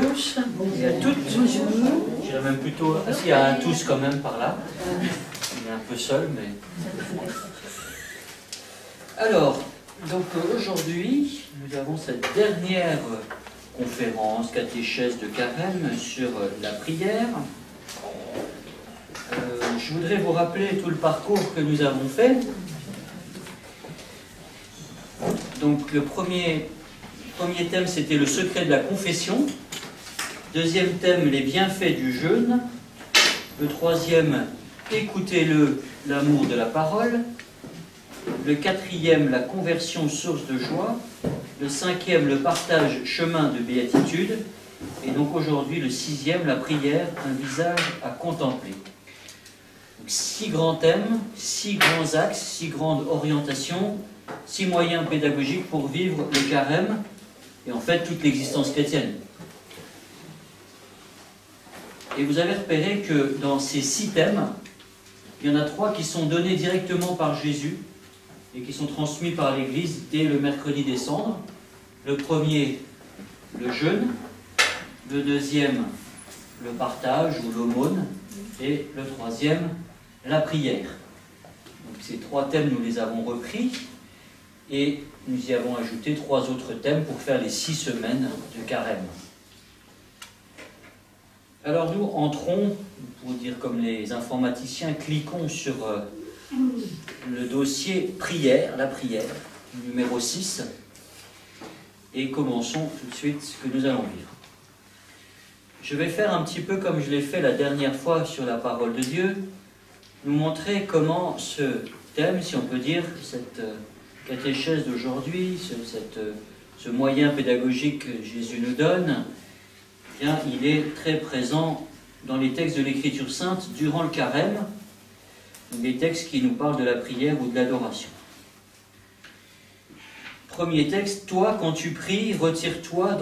tous, vous êtes toutes aux genoux. Je dirais même plutôt assis à un tous quand même par là. On est un peu seul, mais... Alors, donc aujourd'hui, nous avons cette dernière conférence, catéchèse de Carême sur la prière. Je voudrais vous rappeler tout le parcours que nous avons fait. Donc le premier thème, c'était le secret de la confession. Deuxième thème, les bienfaits du jeûne. Le troisième, écoutez-le, l'amour de la parole. Le quatrième, la conversion, source de joie. Le cinquième, le partage, chemin de béatitude. Et donc aujourd'hui, le sixième, la prière, un visage à contempler. Donc, 6 grands thèmes, 6 grands axes, 6 grandes orientations, 6 moyens pédagogiques pour vivre le carême et en fait toute l'existence chrétienne. Et vous avez repéré que dans ces 6 thèmes, il y en a 3 qui sont donnés directement par Jésus et qui sont transmis par l'Église dès le mercredi des cendres. Le premier, le jeûne. Le deuxième, le partage ou l'aumône. Et le troisième, la prière. Donc ces 3 thèmes, nous les avons repris. Et nous y avons ajouté 3 autres thèmes pour faire les 6 semaines de carême. Alors nous entrons, pour dire comme les informaticiens, cliquons sur le dossier prière, la prière, numéro 6, et commençons tout de suite ce que nous allons lire. Je vais faire un petit peu comme je l'ai fait la dernière fois sur la parole de Dieu, nous montrer comment ce thème, si on peut dire, cette catéchèse d'aujourd'hui, ce moyen pédagogique que Jésus nous donne, eh bien, il est très présent dans les textes de l'Écriture sainte durant le carême, des textes qui nous parlent de la prière ou de l'adoration. Premier texte, « Toi, quand tu pries, retire-toi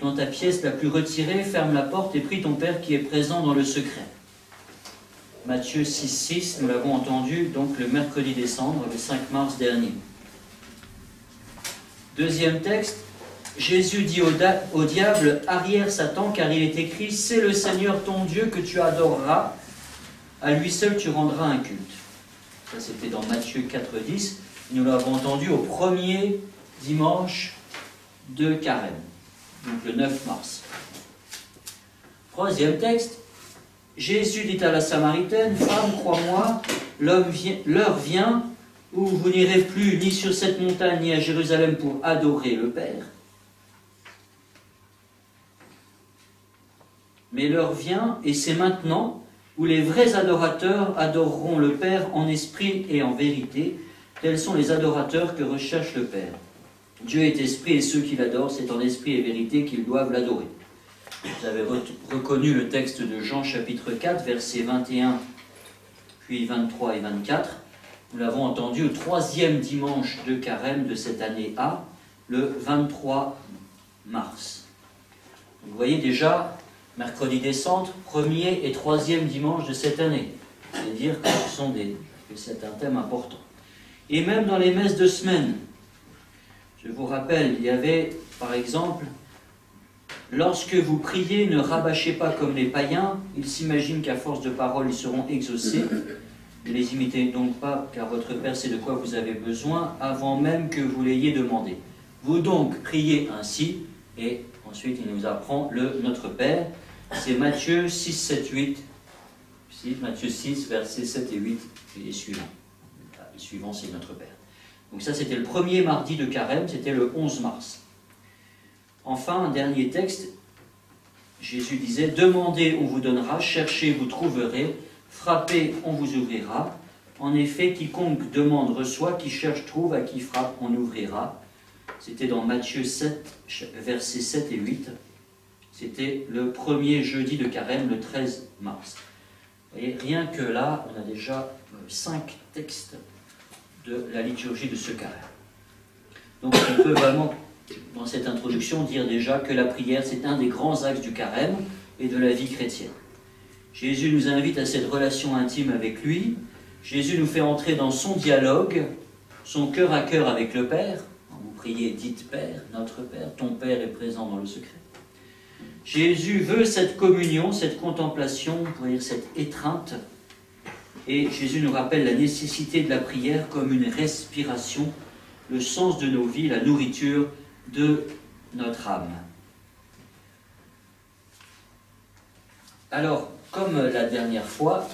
dans ta pièce la plus retirée, ferme la porte et prie ton Père qui est présent dans le secret. » Matthieu 6,6, nous l'avons entendu donc le mercredi des cendres, le 5 mars dernier. Deuxième texte, « Jésus dit au diable, arrière Satan, car il est écrit, c'est le Seigneur ton Dieu que tu adoreras, à lui seul tu rendras un culte. » Ça c'était dans Matthieu 4,10, nous l'avons entendu au premier dimanche de Carême, donc le 9 mars. Troisième texte, Jésus dit à la Samaritaine, « Femme, crois-moi, l'heure vient où vous n'irez plus ni sur cette montagne ni à Jérusalem pour adorer le Père. Mais l'heure vient, et c'est maintenant, où les vrais adorateurs adoreront le Père en esprit et en vérité. Tels sont les adorateurs que recherche le Père. Dieu est esprit, et ceux qui l'adorent, c'est en esprit et vérité qu'ils doivent l'adorer. » Vous avez reconnu le texte de Jean chapitre 4, versets 21, puis 23 et 24. Nous l'avons entendu au 3e dimanche de Carême de cette année A, le 23 mars. Vous voyez déjà, mercredi des cendres, 1er et 3e dimanche de cette année. C'est-à-dire que c'est un thème important. Et même dans les messes de semaine, je vous rappelle, il y avait par exemple... Lorsque vous priez, ne rabâchez pas comme les païens, ils s'imaginent qu'à force de paroles, ils seront exaucés. Ne les imitez donc pas, car votre Père sait de quoi vous avez besoin, avant même que vous l'ayez demandé. Vous donc priez ainsi, et ensuite il nous apprend le Notre Père. C'est Matthieu 6, 7, 8, Matthieu 6, versets 7 et 8, et les suivants. Les suivants, c'est Notre Père. Donc ça, c'était le premier mardi de Carême, c'était le 11 mars. Enfin, un dernier texte, Jésus disait « Demandez, on vous donnera, cherchez, vous trouverez, frappez, on vous ouvrira. En effet, quiconque demande reçoit, qui cherche trouve, à qui frappe, on ouvrira. » C'était dans Matthieu 7, versets 7 et 8. C'était le premier jeudi de Carême, le 13 mars. Vous voyez, rien que là, on a déjà 5 textes de la liturgie de ce Carême. Donc on peut vraiment... dans cette introduction, dire déjà que la prière, c'est un des grands axes du carême et de la vie chrétienne. Jésus nous invite à cette relation intime avec lui. Jésus nous fait entrer dans son dialogue, son cœur à cœur avec le Père. Quand vous priez, dites Père, notre Père, ton Père est présent dans le secret. Jésus veut cette communion, cette contemplation, on pourrait dire cette étreinte. Et Jésus nous rappelle la nécessité de la prière comme une respiration, le sens de nos vies, la nourriture de notre âme. Alors, comme la dernière fois,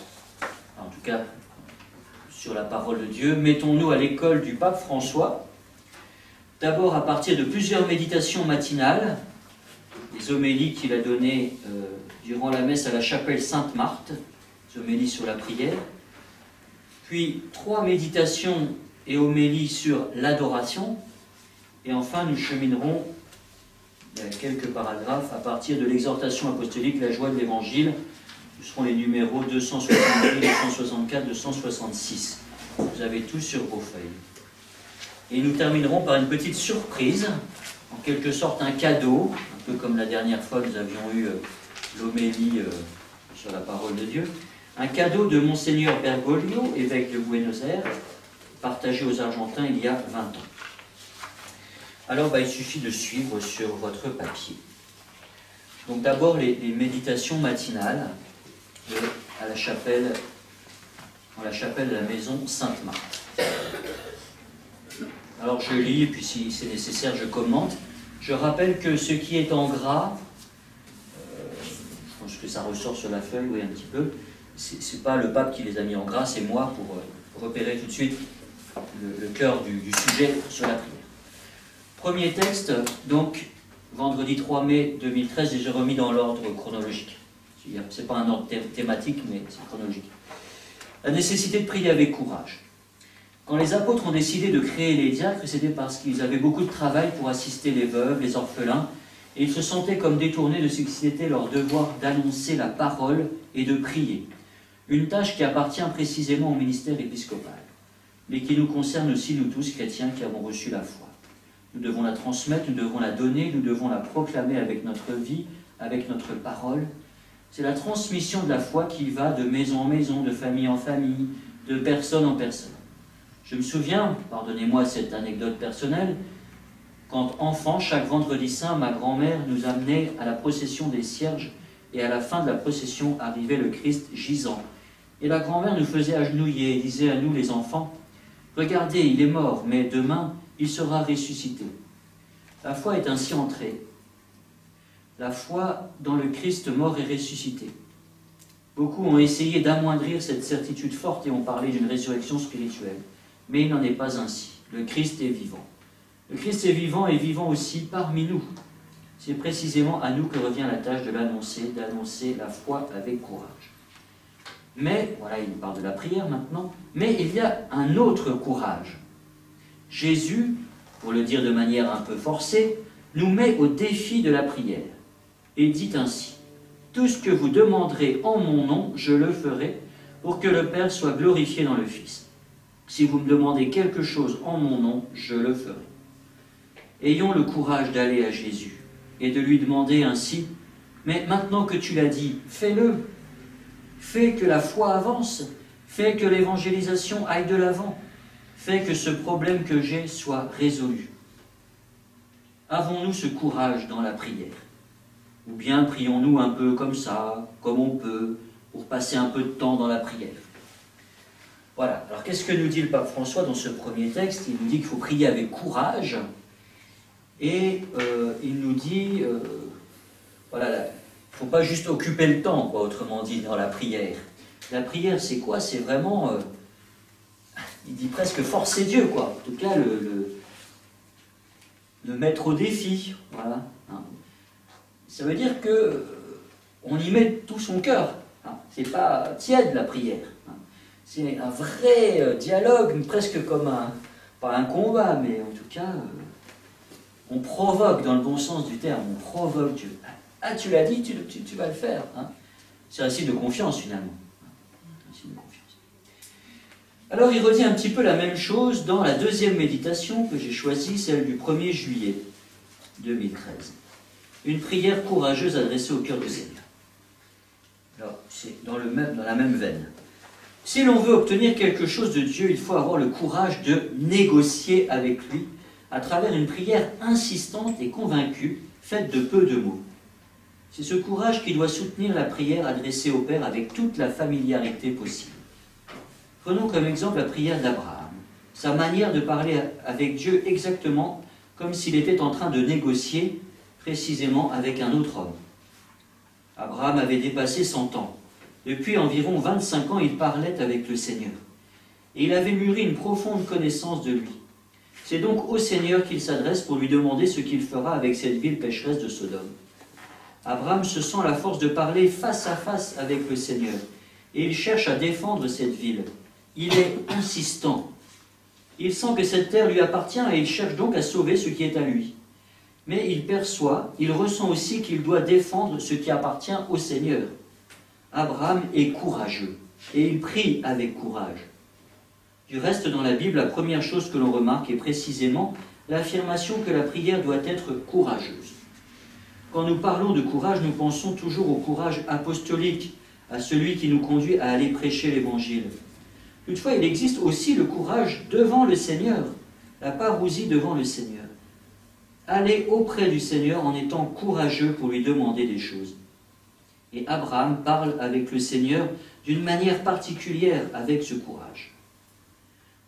en tout cas sur la parole de Dieu, mettons-nous à l'école du pape François, d'abord à partir de plusieurs méditations matinales, les homélies qu'il a données durant la messe à la chapelle Sainte-Marthe, les homélies sur la prière, puis 3 méditations et homélies sur l'adoration, et enfin nous cheminerons quelques paragraphes à partir de l'exhortation apostolique, la joie de l'Évangile. Ce seront les numéros 262, 264, 266. Vous avez tout sur vos feuilles. Et nous terminerons par une petite surprise, en quelque sorte un cadeau, un peu comme la dernière fois nous avions eu l'homélie sur la parole de Dieu. Un cadeau de Monseigneur Bergoglio, évêque de Buenos Aires, partagé aux Argentins il y a 20 ans. Alors il suffit de suivre sur votre papier. Donc d'abord les méditations matinales à la chapelle, dans la chapelle de la maison Sainte-Marthe. Alors je lis et puis si c'est nécessaire je commente. Je rappelle que ce qui est en gras, je pense que ça ressort sur la feuille, oui un petit peu, c'est pas le pape qui les a mis en gras, c'est moi pour repérer tout de suite le cœur du sujet sur la prière. Premier texte, donc, vendredi 3 mai 2013, et j'ai remis dans l'ordre chronologique. C'est pas un ordre thématique, mais c'est chronologique. La nécessité de prier avec courage. Quand les apôtres ont décidé de créer les diacres, c'était parce qu'ils avaient beaucoup de travail pour assister les veuves, les orphelins, et ils se sentaient comme détournés de ce qui était leur devoir d'annoncer la parole et de prier. Une tâche qui appartient précisément au ministère épiscopal, mais qui nous concerne aussi, nous tous, chrétiens qui avons reçu la foi. Nous devons la transmettre, nous devons la donner, nous devons la proclamer avec notre vie, avec notre parole. C'est la transmission de la foi qui va de maison en maison, de famille en famille, de personne en personne. Je me souviens, pardonnez-moi cette anecdote personnelle, quand enfant, chaque vendredi saint, ma grand-mère nous amenait à la procession des cierges et à la fin de la procession arrivait le Christ gisant. Et la grand-mère nous faisait agenouiller et disait à nous les enfants, « Regardez, il est mort, mais demain, il sera ressuscité. » La foi est ainsi entrée. La foi dans le Christ mort et ressuscité. Beaucoup ont essayé d'amoindrir cette certitude forte et ont parlé d'une résurrection spirituelle. Mais il n'en est pas ainsi. Le Christ est vivant. Le Christ est vivant et vivant aussi parmi nous. C'est précisément à nous que revient la tâche de l'annoncer, d'annoncer la foi avec courage. Mais, voilà, il nous parle de la prière maintenant, mais il y a un autre courage. Jésus, pour le dire de manière un peu forcée, nous met au défi de la prière et dit ainsi, « Tout ce que vous demanderez en mon nom, je le ferai, pour que le Père soit glorifié dans le Fils. Si vous me demandez quelque chose en mon nom, je le ferai. » Ayons le courage d'aller à Jésus et de lui demander ainsi, « Mais maintenant que tu l'as dit, fais-le, fais que la foi avance, fais que l'évangélisation aille de l'avant. » Fais que ce problème que j'ai soit résolu. » Avons-nous ce courage dans la prière? Ou bien prions-nous un peu comme ça, comme on peut, pour passer un peu de temps dans la prière? Voilà. Alors qu'est-ce que nous dit le pape François dans ce premier texte? Il nous dit qu'il faut prier avec courage. Et il nous dit, voilà, il ne faut pas juste occuper le temps, quoi, autrement dit, dans la prière. La prière, c'est quoi? C'est vraiment... il dit presque forcer Dieu, quoi. En tout cas, le mettre au défi. Voilà. Ça veut dire que on y met tout son cœur. C'est pas tiède, la prière. C'est un vrai dialogue, presque comme un... pas un combat, mais en tout cas, on provoque, dans le bon sens du terme, on provoque Dieu. « Ah, tu l'as dit, tu vas le faire. » C'est un signe de confiance, finalement. Un signe de confiance. Alors il redit un petit peu la même chose dans la deuxième méditation que j'ai choisie, celle du 1er juillet 2013. Une prière courageuse adressée au cœur du Seigneur. Alors c'est dans la même veine. Si l'on veut obtenir quelque chose de Dieu, il faut avoir le courage de négocier avec lui à travers une prière insistante et convaincue, faite de peu de mots. C'est ce courage qui doit soutenir la prière adressée au Père avec toute la familiarité possible. Prenons comme exemple la prière d'Abraham, sa manière de parler avec Dieu exactement comme s'il était en train de négocier précisément avec un autre homme. Abraham avait dépassé 100 ans. Depuis environ 25 ans, il parlait avec le Seigneur. Et il avait mûri une profonde connaissance de lui. C'est donc au Seigneur qu'il s'adresse pour lui demander ce qu'il fera avec cette ville pécheresse de Sodome. Abraham se sent la force de parler face à face avec le Seigneur. Et il cherche à défendre cette ville. Il est insistant. Il sent que cette terre lui appartient et il cherche donc à sauver ce qui est à lui. Mais il perçoit, il ressent aussi qu'il doit défendre ce qui appartient au Seigneur. Abraham est courageux et il prie avec courage. Du reste, dans la Bible, la première chose que l'on remarque est précisément l'affirmation que la prière doit être courageuse. Quand nous parlons de courage, nous pensons toujours au courage apostolique, à celui qui nous conduit à aller prêcher l'Évangile. Toutefois, il existe aussi le courage devant le Seigneur, la parousie devant le Seigneur. Aller auprès du Seigneur en étant courageux pour lui demander des choses. Et Abraham parle avec le Seigneur d'une manière particulière avec ce courage.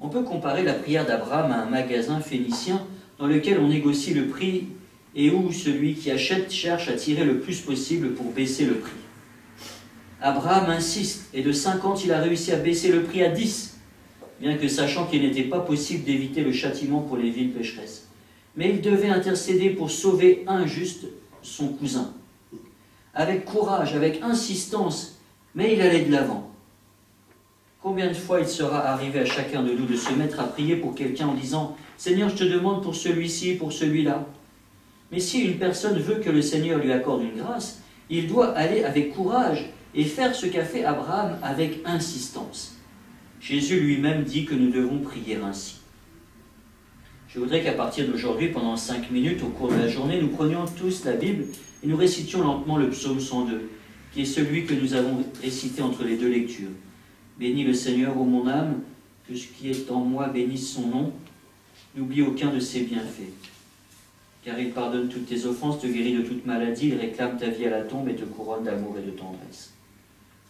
On peut comparer la prière d'Abraham à un magasin phénicien dans lequel on négocie le prix et où celui qui achète cherche à tirer le plus possible pour baisser le prix. Abraham insiste, et de 50, il a réussi à baisser le prix à 10, bien que sachant qu'il n'était pas possible d'éviter le châtiment pour les villes pécheresses. Mais il devait intercéder pour sauver injuste son cousin. Avec courage, avec insistance, mais il allait de l'avant. Combien de fois il sera arrivé à chacun de nous de se mettre à prier pour quelqu'un en disant « Seigneur, je te demande pour celui-ci, pour celui-là ». Mais si une personne veut que le Seigneur lui accorde une grâce, il doit aller avec courage et faire ce qu'a fait Abraham avec insistance. Jésus lui-même dit que nous devons prier ainsi. Je voudrais qu'à partir d'aujourd'hui, pendant 5 minutes au cours de la journée, nous prenions tous la Bible et nous récitions lentement le psaume 102, qui est celui que nous avons récité entre les deux lectures. « Bénis le Seigneur, ô mon âme, que ce qui est en moi bénisse son nom, n'oublie aucun de ses bienfaits. Car il pardonne toutes tes offenses, te guérit de toute maladie, il réclame ta vie à la tombe et te couronne d'amour et de tendresse. »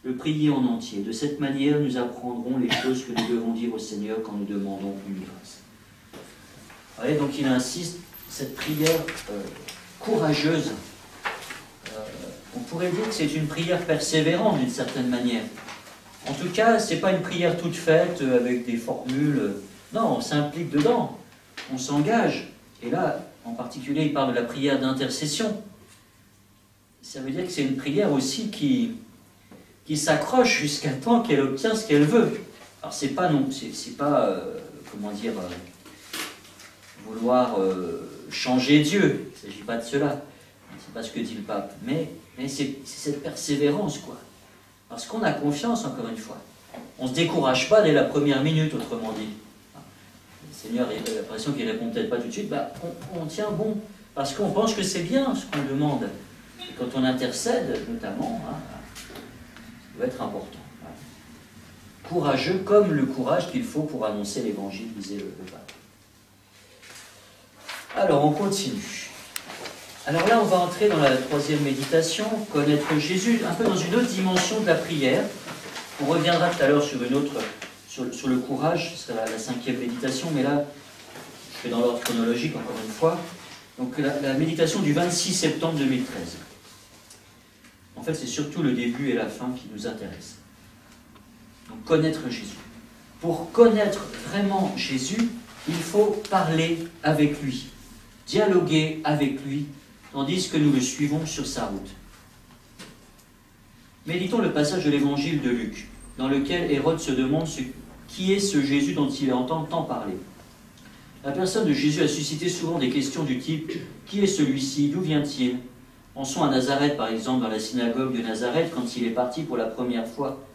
Le prier en entier. De cette manière, nous apprendrons les choses que nous devons dire au Seigneur quand nous demandons une grâce. Allez, donc il insiste, cette prière courageuse, on pourrait dire que c'est une prière persévérante d'une certaine manière. En tout cas, ce n'est pas une prière toute faite avec des formules. Non, on s'implique dedans, on s'engage. Et là, en particulier, il parle de la prière d'intercession. Ça veut dire que c'est une prière aussi qui s'accroche jusqu'à temps qu'elle obtient ce qu'elle veut. Alors c'est pas non, c'est pas comment dire vouloir changer Dieu. Il ne s'agit pas de cela. C'est pas ce que dit le pape. Mais c'est cette persévérance quoi. Parce qu'on a confiance encore une fois. On se décourage pas dès la première minute, autrement dit. Le Seigneur a l'impression qu'il répond peut-être pas tout de suite. Bah, on tient bon parce qu'on pense que c'est bien ce qu'on demande. Et quand on intercède, notamment. Hein, doit être important. Voilà. Courageux comme le courage qu'il faut pour annoncer l'Évangile, disait le pape. Alors, on continue. Alors là, on va entrer dans la troisième méditation, connaître Jésus, un peu dans une autre dimension de la prière. On reviendra tout à l'heure sur une autre, sur le courage, ce sera la 5e méditation, mais là, je fais dans l'ordre chronologique, encore une fois. Donc, la méditation du 26 septembre 2013. En fait, c'est surtout le début et la fin qui nous intéressent. Donc, connaître Jésus. Pour connaître vraiment Jésus, il faut parler avec lui, dialoguer avec lui, tandis que nous le suivons sur sa route. Méditons le passage de l'évangile de Luc, dans lequel Hérode se demande qui est ce Jésus dont il entend tant parler. La personne de Jésus a suscité souvent des questions du type « Qui est celui-ci? D'où vient-il » Pensons à Nazareth, par exemple, dans la synagogue de Nazareth, quand il est parti pour la première fois.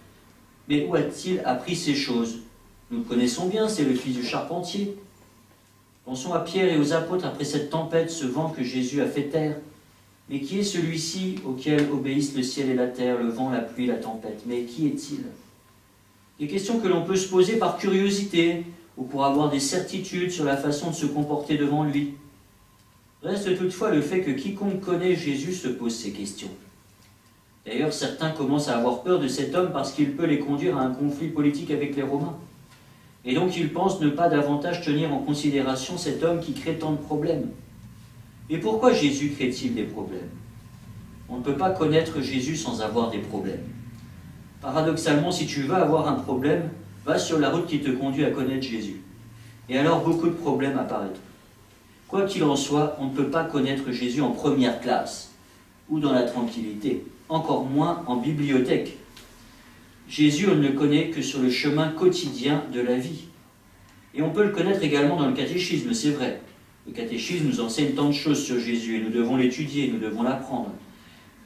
Mais où a-t-il appris ces choses? Nous le connaissons bien, c'est le fils du charpentier. Pensons à Pierre et aux apôtres après cette tempête, ce vent que Jésus a fait taire. Mais qui est celui-ci auquel obéissent le ciel et la terre, le vent, la pluie, la tempête? Mais qui est-il? Des questions que l'on peut se poser par curiosité ou pour avoir des certitudes sur la façon de se comporter devant lui. Reste toutefois le fait que quiconque connaît Jésus se pose ces questions. D'ailleurs, certains commencent à avoir peur de cet homme parce qu'il peut les conduire à un conflit politique avec les Romains. Et donc ils pensent ne pas davantage tenir en considération cet homme qui crée tant de problèmes. Et pourquoi Jésus crée-t-il des problèmes? On ne peut pas connaître Jésus sans avoir des problèmes. Paradoxalement, si tu veux avoir un problème, va sur la route qui te conduit à connaître Jésus. Et alors beaucoup de problèmes apparaîtront. Quoi qu'il en soit, on ne peut pas connaître Jésus en première classe, ou dans la tranquillité, encore moins en bibliothèque. Jésus, on ne le connaît que sur le chemin quotidien de la vie. Et on peut le connaître également dans le catéchisme, c'est vrai. Le catéchisme nous enseigne tant de choses sur Jésus, et nous devons l'étudier, nous devons l'apprendre.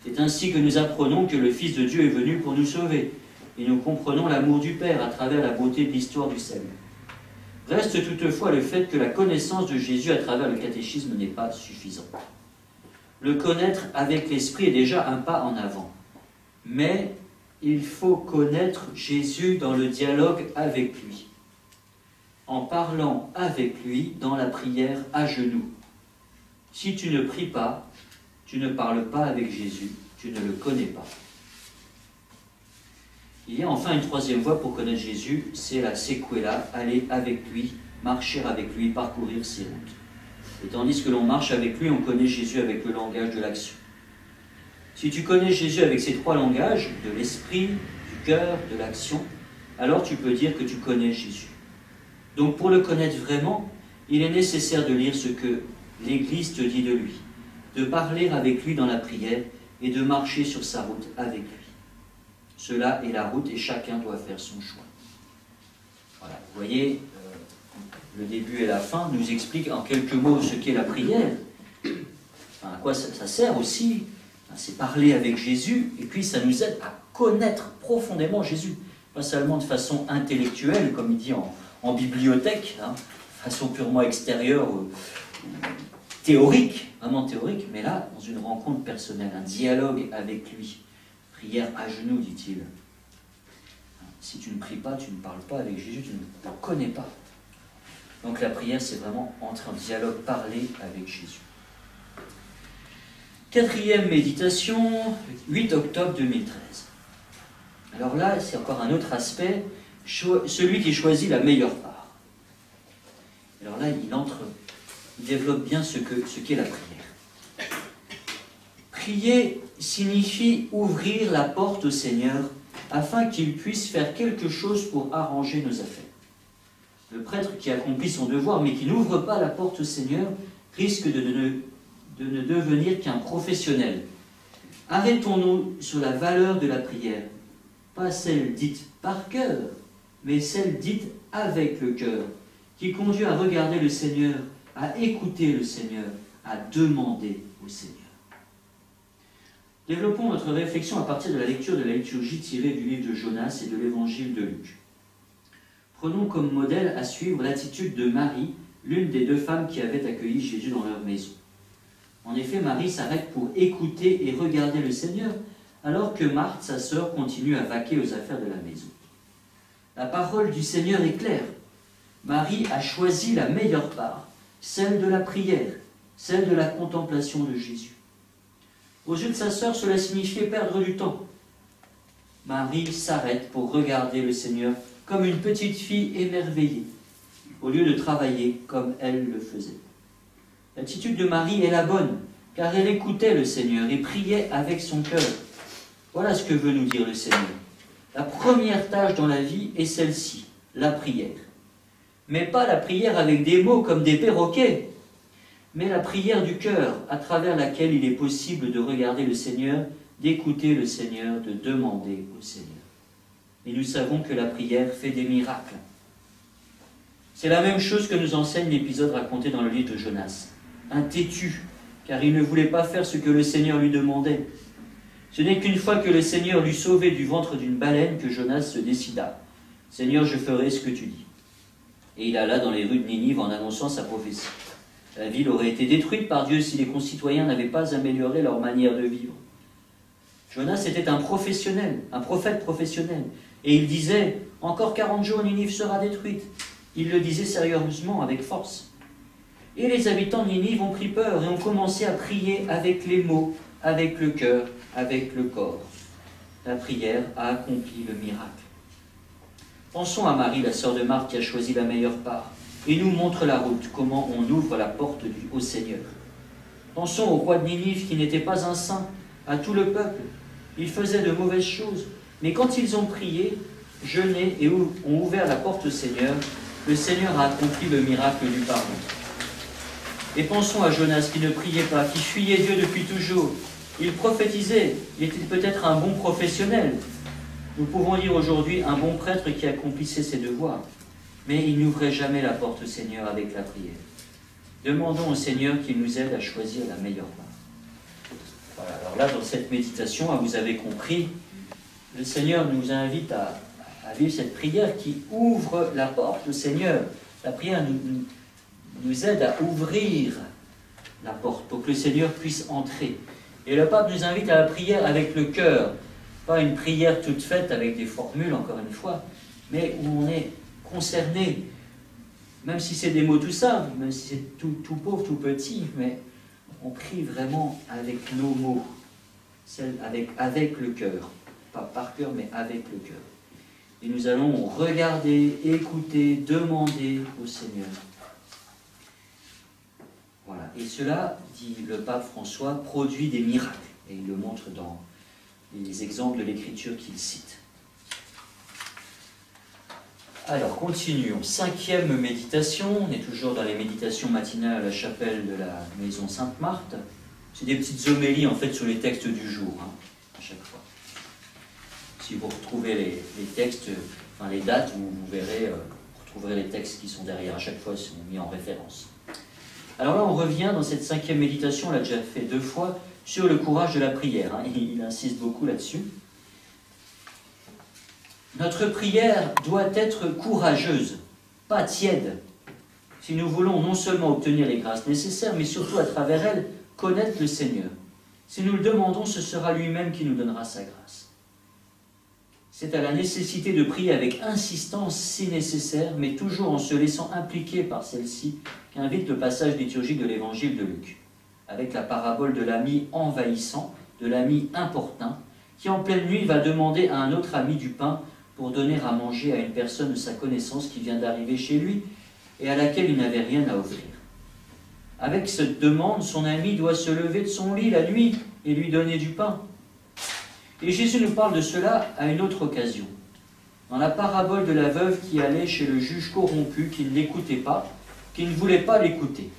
C'est ainsi que nous apprenons que le Fils de Dieu est venu pour nous sauver, et nous comprenons l'amour du Père à travers la beauté de l'histoire du salut. Reste toutefois le fait que la connaissance de Jésus à travers le catéchisme n'est pas suffisante. Le connaître avec l'esprit est déjà un pas en avant. Mais il faut connaître Jésus dans le dialogue avec lui, en parlant avec lui dans la prière à genoux. Si tu ne pries pas, tu ne parles pas avec Jésus, tu ne le connais pas. Il y a enfin une troisième voie pour connaître Jésus, c'est la sequela, aller avec lui, marcher avec lui, parcourir ses routes. Et tandis que l'on marche avec lui, on connaît Jésus avec le langage de l'action. Si tu connais Jésus avec ces trois langages, de l'esprit, du cœur, de l'action, alors tu peux dire que tu connais Jésus. Donc pour le connaître vraiment, il est nécessaire de lire ce que l'Église te dit de lui, de parler avec lui dans la prière et de marcher sur sa route avec lui. Cela est la route et chacun doit faire son choix. Voilà, vous voyez, le début et la fin nous expliquent en quelques mots ce qu'est la prière, enfin, à quoi ça sert aussi. C'est parler avec Jésus et puis ça nous aide à connaître profondément Jésus, pas seulement de façon intellectuelle, comme il dit en bibliothèque, hein, façon purement extérieure, théorique, vraiment théorique, mais là, dans une rencontre personnelle, un dialogue avec lui. Prière à genoux, dit-il. Si tu ne pries pas, tu ne parles pas avec Jésus, tu ne le connais pas. Donc la prière, c'est vraiment entrer en dialogue, parler avec Jésus. Quatrième méditation, 8 octobre 2013. Alors là, c'est encore un autre aspect, celui qui choisit la meilleure part. Alors là, il développe bien ce qu'est la prière. Prier signifie ouvrir la porte au Seigneur afin qu'il puisse faire quelque chose pour arranger nos affaires. Le prêtre qui accomplit son devoir mais qui n'ouvre pas la porte au Seigneur risque de ne devenir qu'un professionnel. Arrêtons-nous sur la valeur de la prière, pas celle dite par cœur, mais celle dite avec le cœur, qui conduit à regarder le Seigneur, à écouter le Seigneur, à demander au Seigneur. Développons notre réflexion à partir de la lecture de la liturgie tirée du livre de Jonas et de l'évangile de Luc. Prenons comme modèle à suivre l'attitude de Marie, l'une des deux femmes qui avaient accueilli Jésus dans leur maison. En effet, Marie s'arrête pour écouter et regarder le Seigneur, alors que Marthe, sa sœur, continue à vaquer aux affaires de la maison. La parole du Seigneur est claire. Marie a choisi la meilleure part, celle de la prière, celle de la contemplation de Jésus. Aux yeux de sa sœur, cela signifiait perdre du temps. Marie s'arrête pour regarder le Seigneur comme une petite fille émerveillée, au lieu de travailler comme elle le faisait. L'attitude de Marie est la bonne, car elle écoutait le Seigneur et priait avec son cœur. Voilà ce que veut nous dire le Seigneur. La première tâche dans la vie est celle-ci, la prière. Mais pas la prière avec des mots comme des perroquets, mais la prière du cœur, à travers laquelle il est possible de regarder le Seigneur, d'écouter le Seigneur, de demander au Seigneur. Et nous savons que la prière fait des miracles. C'est la même chose que nous enseigne l'épisode raconté dans le livre de Jonas. Un têtu, car il ne voulait pas faire ce que le Seigneur lui demandait. Ce n'est qu'une fois que le Seigneur l'eut sauvé du ventre d'une baleine que Jonas se décida. « Seigneur, je ferai ce que tu dis. » Et il alla dans les rues de Ninive en annonçant sa prophétie. La ville aurait été détruite par Dieu si les concitoyens n'avaient pas amélioré leur manière de vivre. Jonas était un professionnel, un prophète professionnel, et il disait « Encore 40 jours, Ninive sera détruite. » Il le disait sérieusement, avec force. Et les habitants de Ninive ont pris peur et ont commencé à prier avec les mots, avec le cœur, avec le corps. la prière a accompli le miracle. Pensons à Marie, la sœur de Marthe, qui a choisi la meilleure part et nous montre la route, comment on ouvre la porte au Seigneur. Pensons au roi de Ninive qui n'était pas un saint, à tout le peuple. Ils faisaient de mauvaises choses, mais quand ils ont prié, jeûné et ont ouvert la porte au Seigneur, le Seigneur a accompli le miracle du pardon. Et pensons à Jonas qui ne priait pas, qui fuyait Dieu depuis toujours. Il prophétisait, il était peut-être un bon professionnel. Nous pouvons dire aujourd'hui un bon prêtre qui accomplissait ses devoirs, mais il n'ouvrait jamais la porte au Seigneur avec la prière. Demandons au Seigneur qu'il nous aide à choisir la meilleure part. Voilà, alors là, dans cette méditation, vous avez compris, le Seigneur nous invite à vivre cette prière qui ouvre la porte au Seigneur. La prière nous aide à ouvrir la porte pour que le Seigneur puisse entrer. Et le pape nous invite à la prière avec le cœur, pas une prière toute faite avec des formules, encore une fois, mais où on est concerné, même si c'est des mots tout simples, même si c'est tout pauvre, tout petit, mais on prie vraiment avec nos mots, avec le cœur, pas par cœur, mais avec le cœur. Et nous allons regarder, écouter, demander au Seigneur. Voilà. Et cela, dit le pape François, produit des miracles. Et il le montre dans les exemples de l'Écriture qu'il cite. Alors, continuons. Cinquième méditation. On est toujours dans les méditations matinales à la chapelle de la maison Sainte-Marthe. C'est des petites homélies, en fait, sur les textes du jour, hein, à chaque fois. Si vous retrouvez les textes, enfin les dates, vous verrez, vous retrouverez les textes qui sont derrière à chaque fois, sont mis en référence. Alors là, on revient dans cette cinquième méditation, on l'a déjà fait 2 fois, sur le courage de la prière. Hein, il insiste beaucoup là-dessus. Notre prière doit être courageuse, pas tiède, si nous voulons non seulement obtenir les grâces nécessaires, mais surtout à travers elle, connaître le Seigneur. Si nous le demandons, ce sera lui-même qui nous donnera sa grâce. C'est à la nécessité de prier avec insistance si nécessaire, mais toujours en se laissant impliquer par celle-ci, qu'invite le passage liturgique de l'évangile de Luc, avec la parabole de l'ami envahissant, de l'ami importun, qui en pleine nuit va demander à un autre ami du pain pour donner à manger à une personne de sa connaissance qui vient d'arriver chez lui et à laquelle il n'avait rien à offrir. Avec cette demande, son ami doit se lever de son lit la nuit et lui donner du pain. Et Jésus nous parle de cela à une autre occasion, dans la parabole de la veuve qui allait chez le juge corrompu, qui ne l'écoutait pas, qui ne voulait pas l'écouter.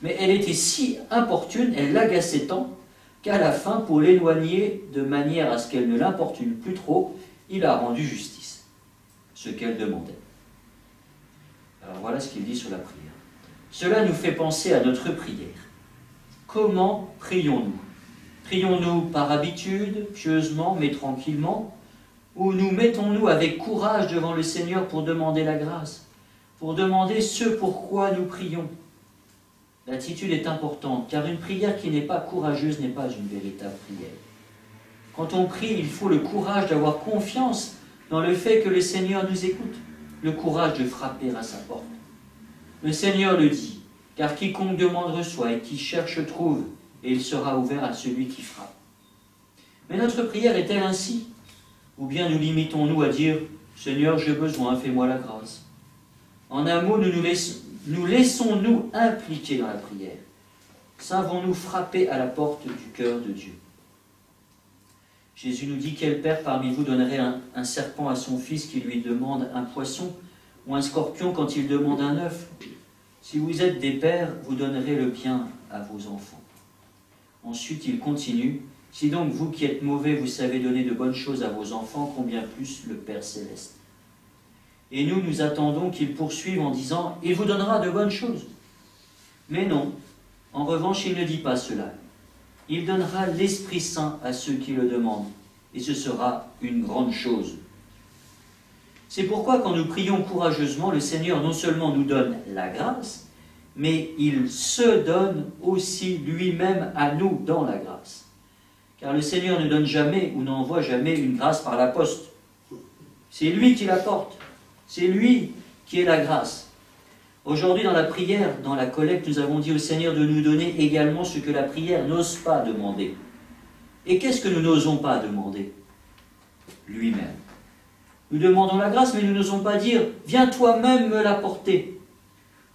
Mais elle était si importune, elle l'agaçait tant, qu'à la fin, pour l'éloigner de manière à ce qu'elle ne l'importune plus trop, il a rendu justice, ce qu'elle demandait. Alors voilà ce qu'il dit sur la prière. Cela nous fait penser à notre prière. Comment prions-nous ? Prions-nous par habitude, pieusement, mais tranquillement, ou nous mettons-nous avec courage devant le Seigneur pour demander la grâce, pour demander ce pourquoi nous prions? L'attitude est importante, car une prière qui n'est pas courageuse n'est pas une véritable prière. Quand on prie, il faut le courage d'avoir confiance dans le fait que le Seigneur nous écoute, le courage de frapper à sa porte. Le Seigneur le dit, car quiconque demande reçoit et qui cherche trouve, et il sera ouvert à celui qui frappe. Mais notre prière est-elle ainsi? Ou bien nous limitons-nous à dire « Seigneur, j'ai besoin, fais-moi la grâce ». En un mot, nous laissons-nous impliquer dans la prière. Savons-nous frapper à la porte du cœur de Dieu? Jésus nous dit « Quel père parmi vous donnerait un serpent à son fils qui lui demande un poisson ou un scorpion quand il demande un œuf? Si vous êtes des pères, vous donnerez le bien à vos enfants. » Ensuite, il continue, « Si donc vous qui êtes mauvais, vous savez donner de bonnes choses à vos enfants, combien plus le Père Céleste. » Et nous, nous attendons qu'il poursuive en disant, « Il vous donnera de bonnes choses. » Mais non, en revanche, il ne dit pas cela. Il donnera l'Esprit Saint à ceux qui le demandent, et ce sera une grande chose. C'est pourquoi quand nous prions courageusement, le Seigneur non seulement nous donne la grâce, mais il se donne aussi lui-même à nous dans la grâce. Car le Seigneur ne donne jamais ou n'envoie jamais une grâce par la poste. C'est lui qui la porte. C'est lui qui est la grâce. Aujourd'hui, dans la prière, dans la collecte, nous avons dit au Seigneur de nous donner également ce que la prière n'ose pas demander. Et qu'est-ce que nous n'osons pas demander? lui-même. Nous demandons la grâce, mais nous n'osons pas dire « Viens toi-même me la porter ».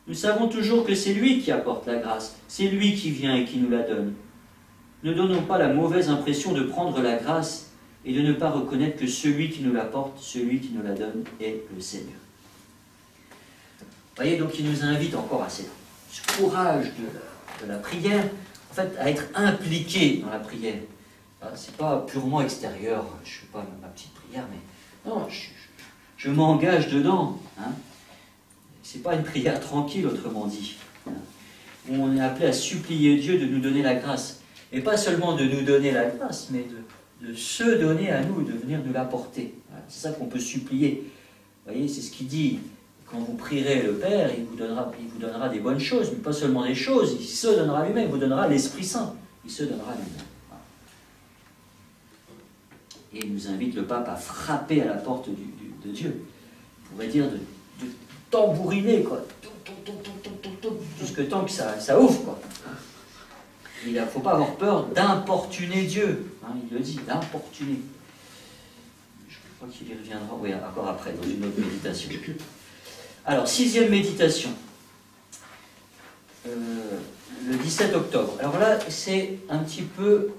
Nous savons toujours que c'est lui qui apporte la grâce, c'est lui qui vient et qui nous la donne. Ne donnons pas la mauvaise impression de prendre la grâce et de ne pas reconnaître que celui qui nous la porte, celui qui nous la donne, est le Seigneur. Vous voyez, donc il nous invite encore à ce courage de la prière, en fait, à être impliqué dans la prière. C'est pas purement extérieur, je ne fais pas ma petite prière, mais non, je m'engage dedans. Hein. Ce n'est pas une prière tranquille, autrement dit. Hein. On est appelé à supplier Dieu de nous donner la grâce. Et pas seulement de nous donner la grâce, mais de se donner à nous, de venir nous l'apporter. Voilà. C'est ça qu'on peut supplier. Vous voyez, c'est ce qu'il dit. Quand vous prierez le Père, il vous donnera des bonnes choses, mais pas seulement des choses, il se donnera lui-même, il vous donnera l'Esprit Saint, il se donnera lui-même. Et il nous invite, le Pape, à frapper à la porte de Dieu. On pourrait dire de tambouriner, quoi. Jusque tant que ça ouvre, quoi. Il ne faut pas avoir peur d'importuner Dieu. Hein, il le dit, d'importuner. Je crois qu'il y reviendra, oui, encore après, dans une autre méditation. Alors, sixième méditation, le 17 octobre. Alors là, c'est un petit peu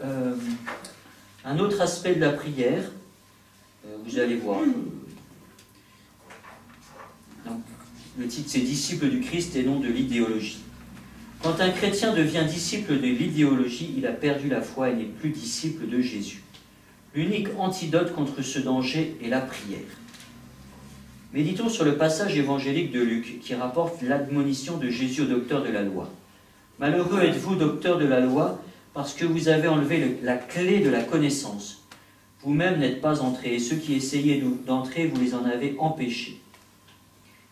un autre aspect de la prière. Vous allez voir. Donc, le titre, c'est « Disciples du Christ et non de l'idéologie ». Quand un chrétien devient disciple de l'idéologie, il a perdu la foi et n'est plus disciple de Jésus. L'unique antidote contre ce danger est la prière. Méditons sur le passage évangélique de Luc qui rapporte l'admonition de Jésus aux docteurs de la loi. « Malheureux êtes-vous, docteurs de la loi, parce que vous avez enlevé la clé de la connaissance. Vous-même n'êtes pas entrés, et ceux qui essayaient d'entrer, vous les en avez empêchés. »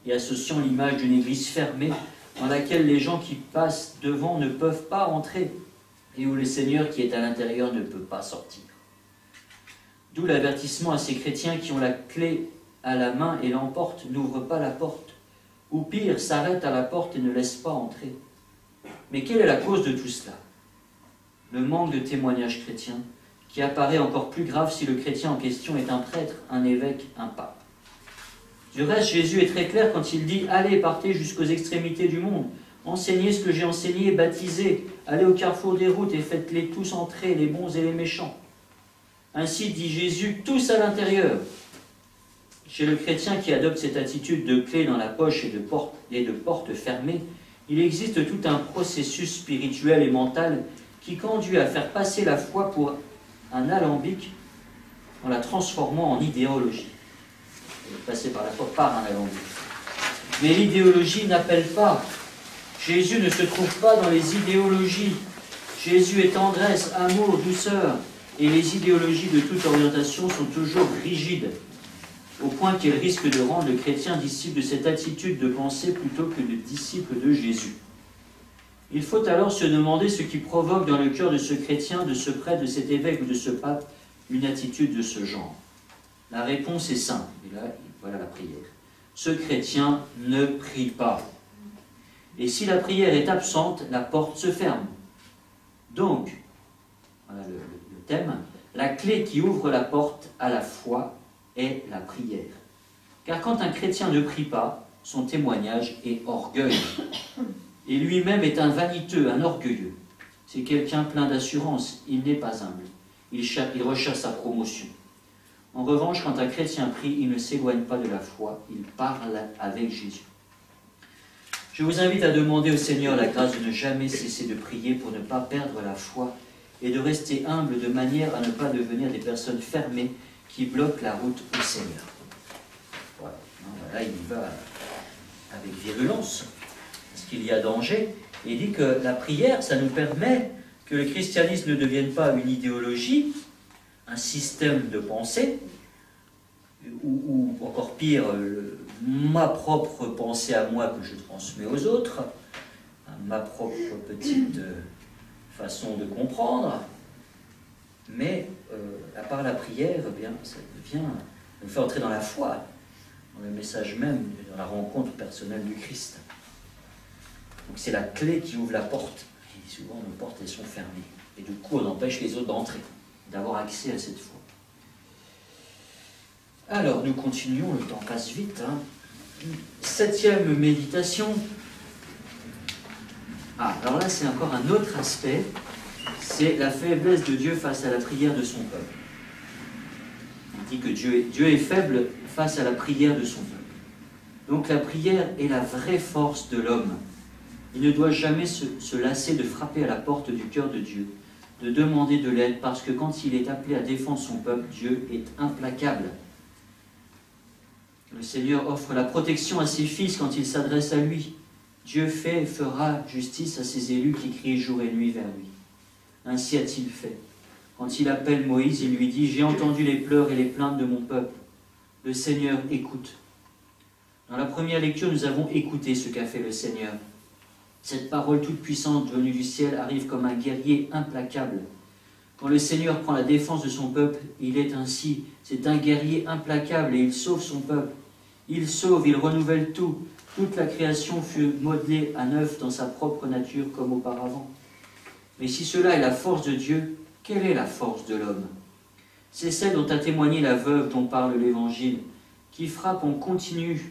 Et associant l'image d'une église fermée, dans laquelle les gens qui passent devant ne peuvent pas entrer, et où le Seigneur qui est à l'intérieur ne peut pas sortir. D'où l'avertissement à ces chrétiens qui ont la clé à la main et l'emporte, n'ouvre pas la porte, ou pire, s'arrête à la porte et ne laisse pas entrer. Mais quelle est la cause de tout cela? Le manque de témoignage chrétien, qui apparaît encore plus grave si le chrétien en question est un prêtre, un évêque, un pape. Du reste, Jésus est très clair quand il dit « Allez, partez jusqu'aux extrémités du monde, enseignez ce que j'ai enseigné, baptisez, allez au carrefour des routes et faites-les tous entrer, les bons et les méchants. » Ainsi dit Jésus, tous à l'intérieur. Chez le chrétien qui adopte cette attitude de clé dans la poche et de porte fermée, il existe tout un processus spirituel et mental qui conduit à faire passer la foi pour un alambic en la transformant en idéologie. Passer par la foi par un alambic. Mais l'idéologie n'appelle pas. Jésus ne se trouve pas dans les idéologies. Jésus est tendresse, amour, douceur. Et les idéologies de toute orientation sont toujours rigides, au point qu'il risque de rendre le chrétien disciple de cette attitude de pensée plutôt que de disciple de Jésus. Il faut alors se demander ce qui provoque dans le cœur de ce chrétien, de ce prêtre, de cet évêque ou de ce pape, une attitude de ce genre. La réponse est simple, et là, voilà la prière. Ce chrétien ne prie pas. Et si la prière est absente, la porte se ferme. Donc, voilà le thème, la clé qui ouvre la porte à la foi est la prière. Car quand un chrétien ne prie pas, son témoignage est orgueilleux. Et lui-même est un vaniteux, un orgueilleux. C'est quelqu'un plein d'assurance, il n'est pas humble. Il recherche sa promotion. En revanche, quand un chrétien prie, il ne s'éloigne pas de la foi, il parle avec Jésus. Je vous invite à demander au Seigneur la grâce de ne jamais cesser de prier pour ne pas perdre la foi et de rester humble de manière à ne pas devenir des personnes fermées qui bloque la route au Seigneur. Voilà. Là, il y va avec virulence, parce qu'il y a danger, et il dit que la prière, ça nous permet que le christianisme ne devienne pas une idéologie, un système de pensée, ou encore pire, ma propre pensée à moi que je transmets aux autres, ma propre petite façon de comprendre, mais à part la prière, eh bien, ça devient, nous fait entrer dans la foi, dans le message même, dans la rencontre personnelle du Christ. Donc c'est la clé qui ouvre la porte. Et souvent, nos portes, elles sont fermées. Et du coup, on empêche les autres d'entrer, d'avoir accès à cette foi. Alors, nous continuons, le temps passe vite. Hein. Septième méditation. Ah, alors là, c'est encore un autre aspect. C'est la faiblesse de Dieu face à la prière de son peuple. On dit que Dieu est faible face à la prière de son peuple. Donc la prière est la vraie force de l'homme. Il ne doit jamais se lasser de frapper à la porte du cœur de Dieu, de demander de l'aide, parce que quand il est appelé à défendre son peuple, Dieu est implacable. Le Seigneur offre la protection à ses fils quand il s'adresse à lui. Dieu fait et fera justice à ses élus qui crient jour et nuit vers lui. Ainsi a-t-il fait. Quand il appelle Moïse, il lui dit « J'ai entendu les pleurs et les plaintes de mon peuple. Le Seigneur écoute. » Dans la première lecture, nous avons écouté ce qu'a fait le Seigneur. Cette parole toute puissante venue du ciel arrive comme un guerrier implacable. Quand le Seigneur prend la défense de son peuple, il est ainsi. C'est un guerrier implacable et il sauve son peuple. Il sauve, il renouvelle tout. Toute la création fut modelée à neuf dans sa propre nature comme auparavant. Mais si cela est la force de Dieu, quelle est la force de l'homme? C'est celle dont a témoigné la veuve dont parle l'Évangile, qui frappe en continuation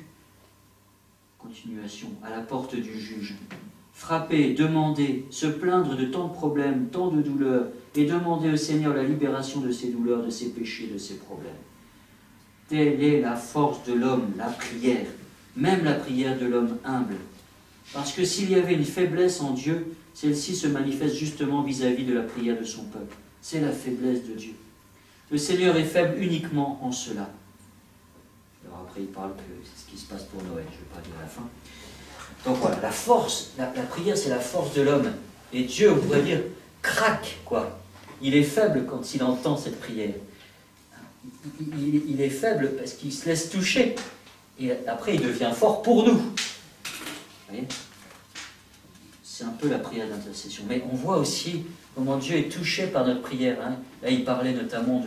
à la porte du juge. Frapper, demander, se plaindre de tant de problèmes, tant de douleurs, et demander au Seigneur la libération de ses douleurs, de ses péchés, de ses problèmes. Telle est la force de l'homme, la prière, même la prière de l'homme humble. Parce que s'il y avait une faiblesse en Dieu, celle-ci se manifeste justement vis-à-vis de la prière de son peuple. C'est la faiblesse de Dieu. Le Seigneur est faible uniquement en cela. Alors après, il parle que c'est ce qui se passe pour Noël, je ne vais pas dire à la fin. Donc voilà, la force, la prière, c'est la force de l'homme. Et Dieu, on pourrait dire, craque, quoi. Il est faible quand il entend cette prière. Il est faible parce qu'il se laisse toucher. Et après, il devient fort pour nous. Vous voyez ? C'est un peu la prière d'intercession. Mais on voit aussi comment Dieu est touché par notre prière. Hein. Là, il parlait notamment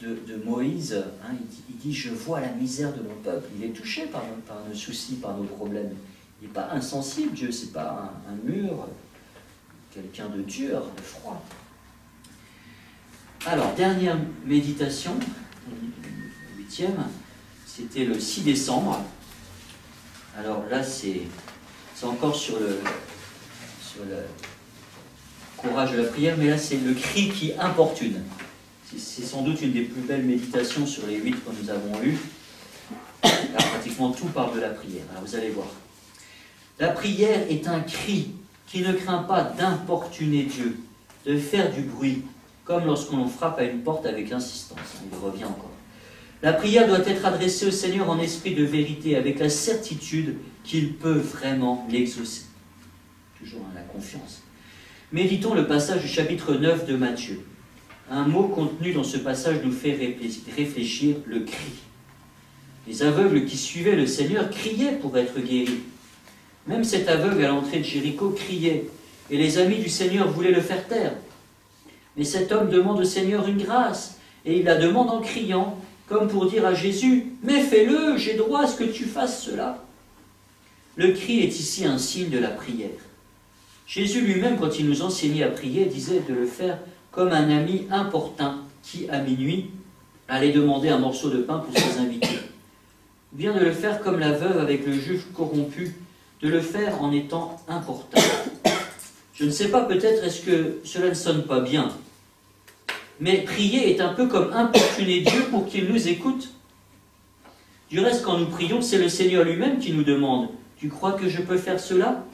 de Moïse. Hein. Il dit « Je vois la misère de mon peuple ». Il est touché par nos soucis, par nos problèmes. Il n'est pas insensible, Dieu. Ce n'est pas un mur, quelqu'un de dur, de froid. Alors, dernière méditation, huitième, c'était le 6 décembre. Alors là, c'est encore sur le courage de la prière, mais là c'est le cri qui importune. C'est sans doute une des plus belles méditations sur les 8 que nous avons eues. Là, pratiquement tout part de la prière, alors vous allez voir. La prière est un cri qui ne craint pas d'importuner Dieu, de faire du bruit, comme lorsqu'on frappe à une porte avec insistance. Il revient encore. La prière doit être adressée au Seigneur en esprit de vérité, avec la certitude qu'il peut vraiment l'exaucer. Toujours la confiance. Méditons le passage du chapitre 9 de Matthieu. Un mot contenu dans ce passage nous fait réfléchir, le cri. Les aveugles qui suivaient le Seigneur criaient pour être guéris. Même cet aveugle à l'entrée de Jéricho criait, et les amis du Seigneur voulaient le faire taire. Mais cet homme demande au Seigneur une grâce, et il la demande en criant, comme pour dire à Jésus « Mais fais-le, j'ai droit à ce que tu fasses cela !» Le cri est ici un signe de la prière. Jésus lui-même, quand il nous enseignait à prier, disait de le faire comme un ami importun qui, à minuit, allait demander un morceau de pain pour ses invités. Ou bien de le faire comme la veuve avec le juge corrompu, de le faire en étant importun. Je ne sais pas, peut-être est-ce que cela ne sonne pas bien, mais prier est un peu comme importuner Dieu pour qu'il nous écoute. Du reste, quand nous prions, c'est le Seigneur lui-même qui nous demande « Tu crois que je peux faire cela ?»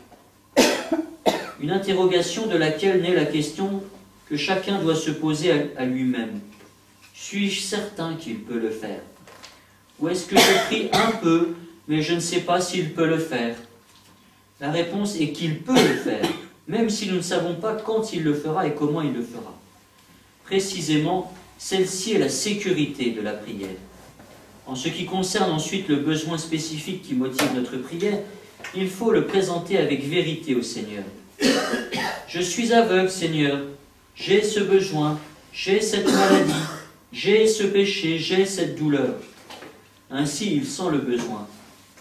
Une interrogation de laquelle naît la question que chacun doit se poser à lui-même. Suis-je certain qu'il peut le faire? Ou est-ce que je prie un peu, mais je ne sais pas s'il peut le faire? La réponse est qu'il peut le faire, même si nous ne savons pas quand il le fera et comment il le fera. Précisément, celle-ci est la sécurité de la prière. En ce qui concerne ensuite le besoin spécifique qui motive notre prière, il faut le présenter avec vérité au Seigneur. Je suis aveugle, Seigneur, j'ai ce besoin, j'ai cette maladie, j'ai ce péché, j'ai cette douleur. Ainsi, il sent le besoin,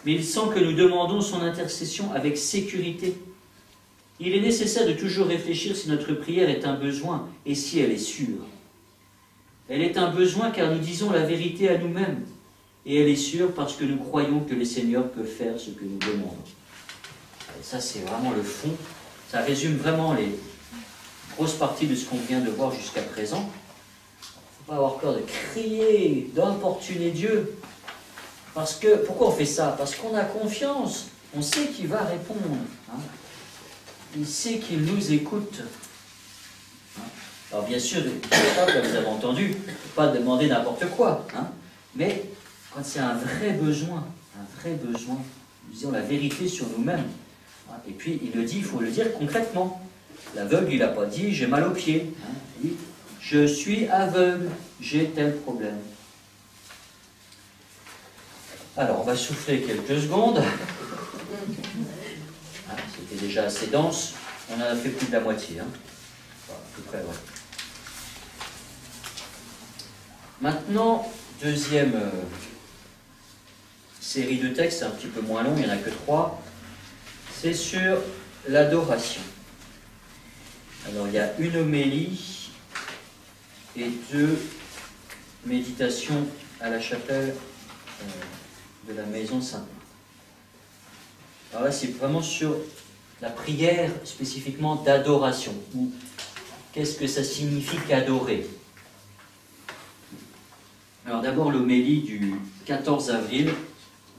mais il sent que nous demandons son intercession avec sécurité. Il est nécessaire de toujours réfléchir si notre prière est un besoin et si elle est sûre. Elle est un besoin car nous disons la vérité à nous-mêmes. et elle est sûre parce que nous croyons que le Seigneur peut faire ce que nous demandons. Ça, c'est vraiment le fond. Ça résume vraiment les grosses parties de ce qu'on vient de voir jusqu'à présent. Il ne faut pas avoir peur de crier, d'importuner Dieu. Parce que, pourquoi on fait ça? Parce qu'on a confiance. On sait qu'il va répondre. Hein. Il sait qu'il nous écoute. Hein. Alors bien sûr, vous avez entendu, pas demander n'importe quoi. Hein. Mais quand c'est un vrai besoin, nous disons la vérité sur nous-mêmes. Hein. Et puis il le dit, il faut le dire concrètement. L'aveugle, il n'a pas dit « j'ai mal aux pieds hein. ». Il dit « je suis aveugle, j'ai tel problème ». Alors on va souffler quelques secondes. Ah, c'était déjà assez dense, on en a fait plus de la moitié. Hein. Enfin, à peu près, ouais. Maintenant, deuxième série de textes, un petit peu moins long, il n'y en a que 3. C'est sur l'adoration. Alors il y a une homélie et 2 méditations à la chapelle de la maison Sainte-Marthe. Alors là, c'est vraiment sur la prière spécifiquement d'adoration. Ou qu'est-ce que ça signifie qu'adorer? Alors d'abord, l'homélie du 14 avril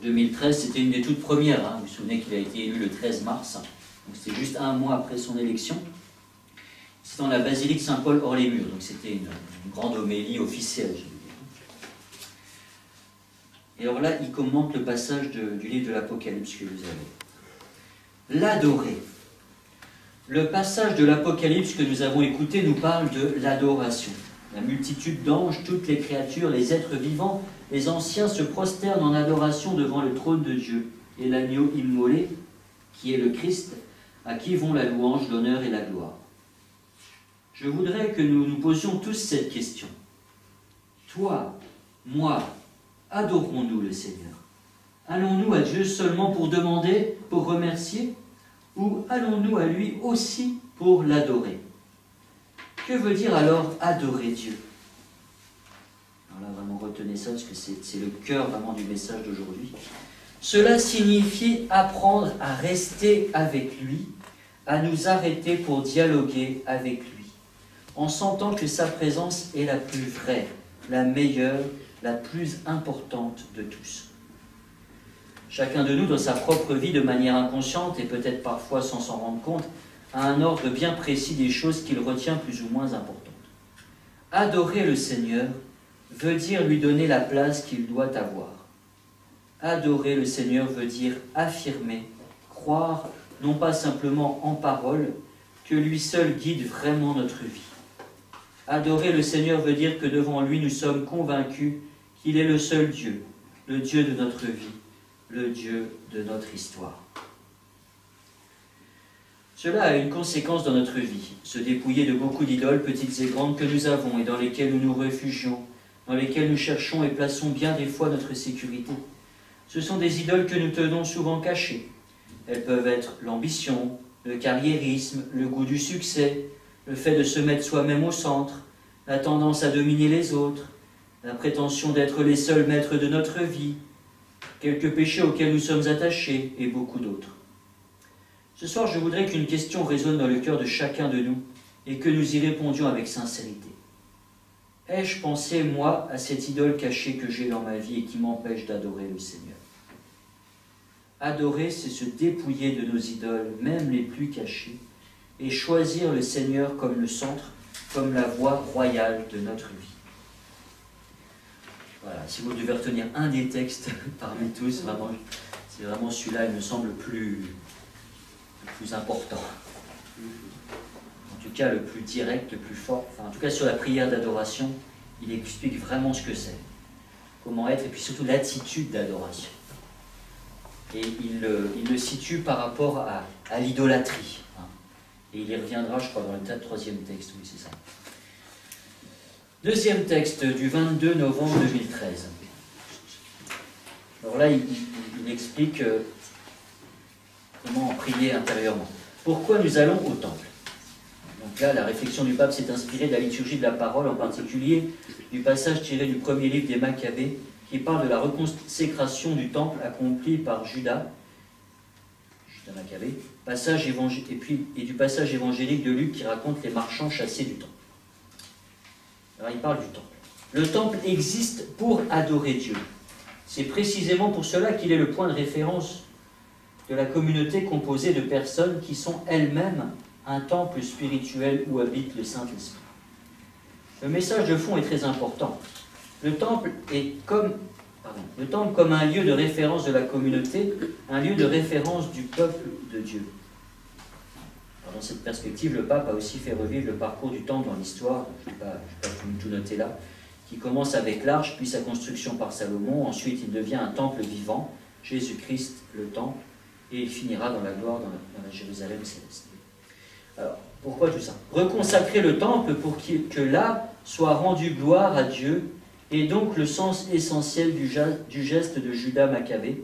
2013, c'était une des toutes premières. Hein. Vous vous souvenez qu'il a été élu le 13 mars. Donc c'était juste un mois après son élection. C'était dans la basilique Saint-Paul hors les murs. Donc c'était une grande homélie officielle. Et alors là, il commente le passage du livre de l'Apocalypse que vous avez. L'adorer. Le passage de l'Apocalypse que nous avons écouté nous parle de l'adoration. La multitude d'anges, toutes les créatures, les êtres vivants, les anciens se prosternent en adoration devant le trône de Dieu et l'agneau immolé, qui est le Christ, à qui vont la louange, l'honneur et la gloire. Je voudrais que nous nous posions tous cette question. Toi, moi, adorons-nous le Seigneur? Allons-nous à Dieu seulement pour demander, pour remercier? Ou allons-nous à lui aussi pour l'adorer? Que veut dire alors adorer Dieu? Alors là, vraiment retenez ça, parce que c'est le cœur vraiment du message d'aujourd'hui. Cela signifie apprendre à rester avec lui, à nous arrêter pour dialoguer avec lui, en sentant que sa présence est la plus vraie, la meilleure, la plus importante de tous. Chacun de nous, dans sa propre vie, de manière inconsciente et peut-être parfois sans s'en rendre compte, a un ordre bien précis des choses qu'il retient plus ou moins importantes. Adorer le Seigneur veut dire lui donner la place qu'il doit avoir. Adorer le Seigneur veut dire affirmer, croire, non pas simplement en parole, que lui seul guide vraiment notre vie. Adorer le Seigneur veut dire que devant lui, nous sommes convaincus qu'il est le seul Dieu, le Dieu de notre vie, le Dieu de notre histoire. Cela a une conséquence dans notre vie, se dépouiller de beaucoup d'idoles, petites et grandes, que nous avons et dans lesquelles nous nous réfugions, dans lesquelles nous cherchons et plaçons bien des fois notre sécurité. Ce sont des idoles que nous tenons souvent cachées. Elles peuvent être l'ambition, le carriérisme, le goût du succès, le fait de se mettre soi-même au centre, la tendance à dominer les autres, la prétention d'être les seuls maîtres de notre vie, quelques péchés auxquels nous sommes attachés et beaucoup d'autres. Ce soir, je voudrais qu'une question résonne dans le cœur de chacun de nous et que nous y répondions avec sincérité. Ai-je pensé, moi, à cette idole cachée que j'ai dans ma vie et qui m'empêche d'adorer le Seigneur? Adorer, c'est se dépouiller de nos idoles, même les plus cachées, et choisir le Seigneur comme le centre, comme la voie royale de notre vie. Voilà, si vous devez retenir un des textes parmi tous, c'est vraiment celui-là, il me semble le plus important. En tout cas, le plus direct, le plus fort. Enfin, en tout cas, sur la prière d'adoration, il explique vraiment ce que c'est. Comment être, et puis surtout l'attitude d'adoration. Et il le situe par rapport à l'idolâtrie. Et il y reviendra, je crois, dans le troisième texte, oui, c'est ça. Deuxième texte du 22 novembre 2013. Alors là, il explique comment en prier intérieurement. Pourquoi nous allons au temple? Donc là, la réflexion du pape s'est inspirée de la liturgie de la parole, en particulier du passage tiré du premier livre des Maccabées, qui parle de la reconsécration du temple accomplie par Judas Maccabée, et du passage évangélique de Luc qui raconte les marchands chassés du temple. Alors il parle du temple. Le temple existe pour adorer Dieu. C'est précisément pour cela qu'il est le point de référence de la communauté composée de personnes qui sont elles-mêmes un temple spirituel où habite le Saint-Esprit. Le message de fond est très important. Le temple comme un lieu de référence de la communauté, un lieu de référence du peuple de Dieu. Alors dans cette perspective, le pape a aussi fait revivre le parcours du temple dans l'histoire, je ne vais pas tout noter là, qui commence avec l'arche, puis sa construction par Salomon, ensuite il devient un temple vivant, Jésus-Christ le temple, et il finira dans la gloire dans la Jérusalem céleste. Alors, pourquoi tout ça? Reconsacrer le temple pour que là soit rendue gloire à Dieu, et donc le sens essentiel du geste de Judas Maccabée,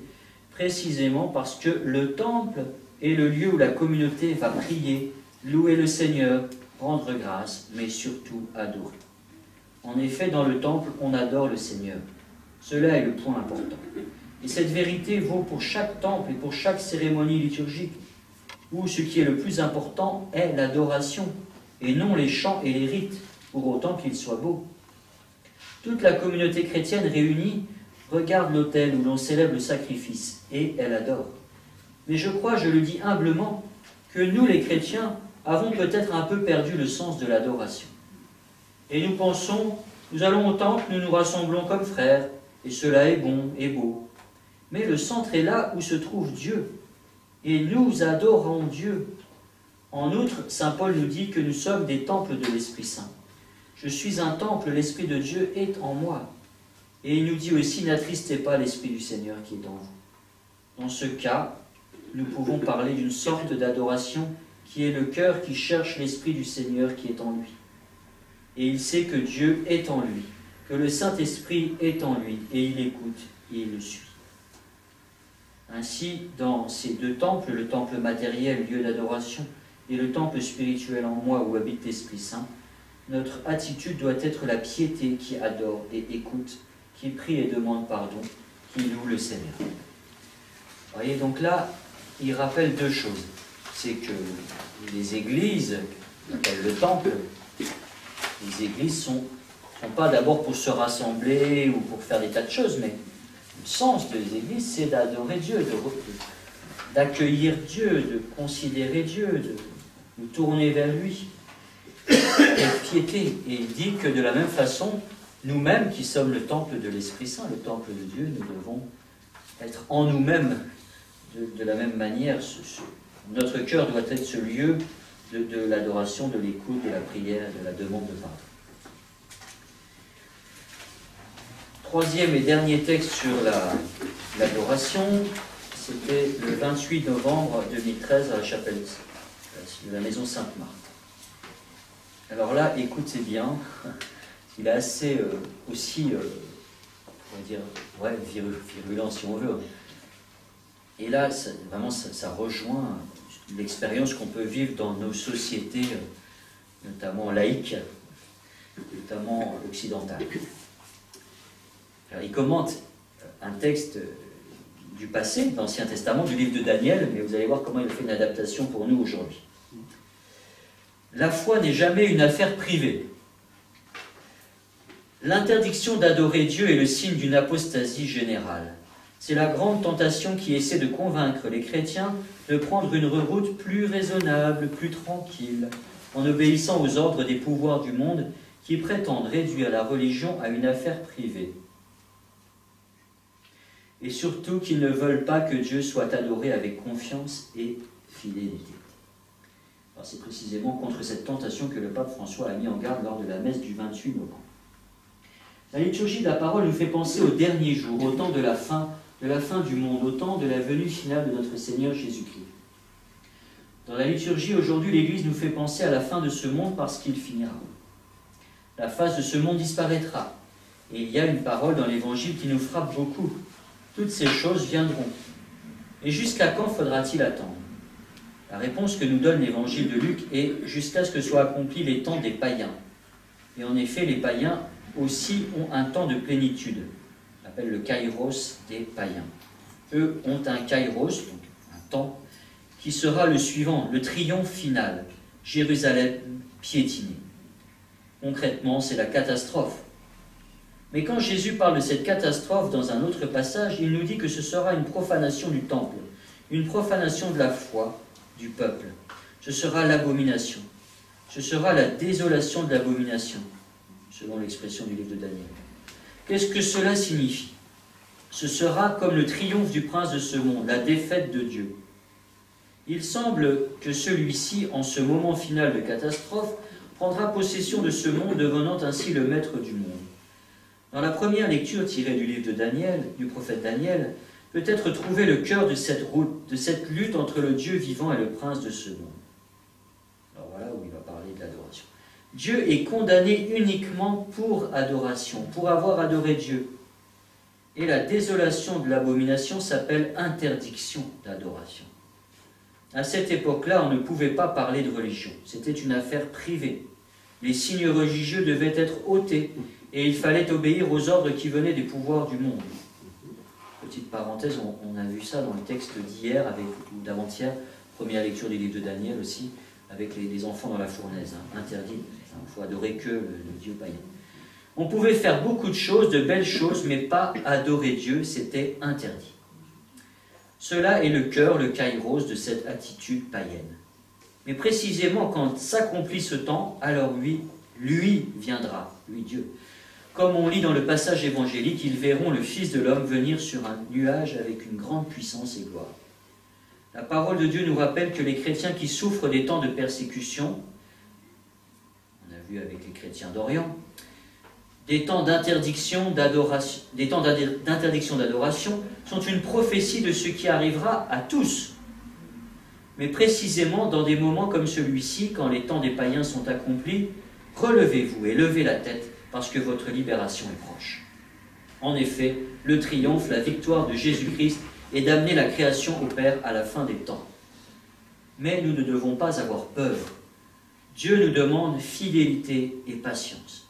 précisément parce que le temple est le lieu où la communauté va prier, louer le Seigneur, rendre grâce, mais surtout adorer. En effet, dans le temple, on adore le Seigneur. Cela est le point important. Et cette vérité vaut pour chaque temple et pour chaque cérémonie liturgique, où ce qui est le plus important est l'adoration, et non les chants et les rites, pour autant qu'ils soient beaux. Toute la communauté chrétienne réunie regarde l'autel où l'on célèbre le sacrifice, et elle adore. Mais je crois, je le dis humblement, que nous les chrétiens avons peut-être un peu perdu le sens de l'adoration. Et nous pensons, nous allons au temple, nous nous rassemblons comme frères, et cela est bon et beau. Mais le centre est là où se trouve Dieu, et nous adorons Dieu. En outre, saint Paul nous dit que nous sommes des temples de l'Esprit Saint. Je suis un temple, l'Esprit de Dieu est en moi. Et il nous dit aussi, n'attristez pas l'Esprit du Seigneur qui est en vous. Dans ce cas, nous pouvons parler d'une sorte d'adoration qui est le cœur qui cherche l'Esprit du Seigneur qui est en lui. Et il sait que Dieu est en lui, que le Saint-Esprit est en lui, et il écoute et il le suit. Ainsi, dans ces deux temples, le temple matériel, lieu d'adoration, et le temple spirituel en moi où habite l'Esprit Saint, notre attitude doit être la piété qui adore et écoute, qui prie et demande pardon, qui loue le Seigneur. Vous voyez, donc là, il rappelle deux choses. C'est que les églises, qu'on appelle le temple, les églises ne sont pas d'abord pour se rassembler ou pour faire des tas de choses, mais le sens des églises, c'est d'adorer Dieu, d'accueillir Dieu, de considérer Dieu, de nous tourner vers lui. Et piété. Et il dit que de la même façon, nous-mêmes qui sommes le temple de l'Esprit Saint, le temple de Dieu, nous devons être en nous-mêmes de la même manière. Notre cœur doit être ce lieu de l'adoration, de l'écoute, de la prière, de la demande de pardon. Troisième et dernier texte sur l'adoration, c'était le 28 novembre 2013 à la chapelle de la maison Sainte-Marthe. Alors là, écoutez bien, il est assez on va dire, ouais, virulent si on veut. Et là, vraiment, ça rejoint l'expérience qu'on peut vivre dans nos sociétés, notamment laïques, notamment occidentales. Alors, il commente un texte du passé, de l'Ancien Testament, du livre de Daniel, mais vous allez voir comment il fait une adaptation pour nous aujourd'hui. La foi n'est jamais une affaire privée. L'interdiction d'adorer Dieu est le signe d'une apostasie générale. C'est la grande tentation qui essaie de convaincre les chrétiens de prendre une route plus raisonnable, plus tranquille, en obéissant aux ordres des pouvoirs du monde qui prétendent réduire la religion à une affaire privée. Et surtout qu'ils ne veulent pas que Dieu soit adoré avec confiance et fidélité. C'est précisément contre cette tentation que le pape François a mis en garde lors de la messe du 28 novembre. La liturgie de la parole nous fait penser au dernier jour, au temps de la fin du monde, au temps de la venue finale de notre Seigneur Jésus-Christ. Dans la liturgie, aujourd'hui, l'Église nous fait penser à la fin de ce monde parce qu'il finira. La face de ce monde disparaîtra. Et il y a une parole dans l'Évangile qui nous frappe beaucoup. Toutes ces choses viendront. Et jusqu'à quand faudra-t-il attendre ? La réponse que nous donne l'Évangile de Luc est « jusqu'à ce que soient accomplis les temps des païens ». Et en effet, les païens aussi ont un temps de plénitude. La appelle le kairos des païens. Eux ont un kairos, donc un temps, qui sera le suivant, le triomphe final, Jérusalem piétinée. Concrètement, c'est la catastrophe. Mais quand Jésus parle de cette catastrophe dans un autre passage, il nous dit que ce sera une profanation du temple, une profanation de la foi du peuple. Ce sera l'abomination. Ce sera la désolation de l'abomination, selon l'expression du livre de Daniel. Qu'est-ce que cela signifie? Ce sera comme le triomphe du prince de ce monde, la défaite de Dieu. Il semble que celui-ci, en ce moment final de catastrophe, prendra possession de ce monde, devenant ainsi le maître du monde. Dans la première lecture tirée du livre de Daniel, du prophète Daniel, peut-être trouver le cœur de cette lutte entre le Dieu vivant et le prince de ce monde. Alors voilà où il va parler de l'adoration. Dieu est condamné uniquement pour adoration, pour avoir adoré Dieu. Et la désolation de l'abomination s'appelle interdiction d'adoration. À cette époque-là, on ne pouvait pas parler de religion. C'était une affaire privée. Les signes religieux devaient être ôtés. Et il fallait obéir aux ordres qui venaient des pouvoirs du monde. Petite parenthèse, on a vu ça dans le texte d'hier, ou d'avant-hier, première lecture du livre de Daniel aussi, avec les enfants dans la fournaise, hein, interdit, il ne faut adorer que le Dieu païen. On pouvait faire beaucoup de choses, de belles choses, mais pas adorer Dieu, c'était interdit. Cela est le cœur, le kairos de cette attitude païenne. Mais précisément, quand s'accomplit ce temps, alors lui viendra, lui Dieu. Comme on lit dans le passage évangélique, ils verront le Fils de l'homme venir sur un nuage avec une grande puissance et gloire. La parole de Dieu nous rappelle que les chrétiens qui souffrent des temps de persécution, on a vu avec les chrétiens d'Orient, des temps d'interdiction d'adoration sont une prophétie de ce qui arrivera à tous. Mais précisément dans des moments comme celui-ci, quand les temps des païens sont accomplis, relevez-vous et levez la tête, parce que votre libération est proche. En effet, le triomphe, la victoire de Jésus-Christ est d'amener la création au Père à la fin des temps. Mais nous ne devons pas avoir peur. Dieu nous demande fidélité et patience.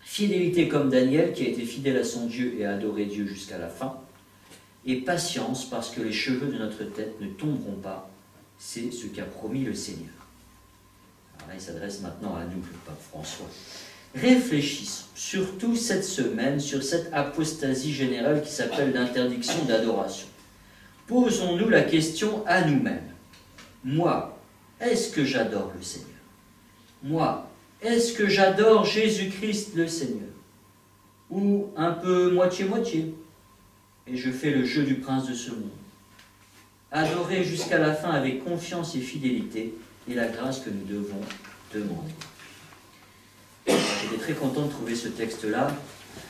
Fidélité comme Daniel, qui a été fidèle à son Dieu et a adoré Dieu jusqu'à la fin, et patience parce que les cheveux de notre tête ne tomberont pas. C'est ce qu'a promis le Seigneur. Alors là, il s'adresse maintenant à nous, le pape François. Réfléchissons, surtout cette semaine, sur cette apostasie générale qui s'appelle l'interdiction d'adoration. Posons-nous la question à nous-mêmes. Moi, est-ce que j'adore le Seigneur? Moi, est-ce que j'adore Jésus-Christ le Seigneur? Ou un peu moitié-moitié? Et je fais le jeu du prince de ce monde. Adorer jusqu'à la fin avec confiance et fidélité est la grâce que nous devons demander. J'étais très content de trouver ce texte-là,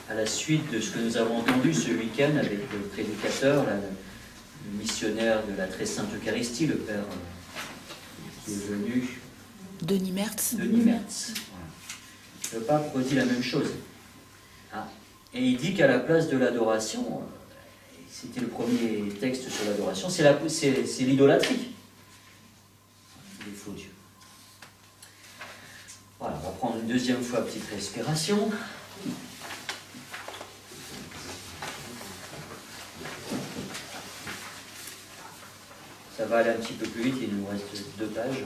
à la suite de ce que nous avons entendu ce week-end avec le prédicateur, le missionnaire de la très sainte Eucharistie, le Père qui est venu. Denis Mertz. Denis Mertz. Voilà. Le pape redit la même chose. Ah. Et il dit qu'à la place de l'adoration, c'était le premier texte sur l'adoration, c'est l'idolâtrie. Les faux dieux. Voilà, on va prendre une deuxième fois, petite respiration. Ça va aller un petit peu plus vite, il nous reste 2 pages.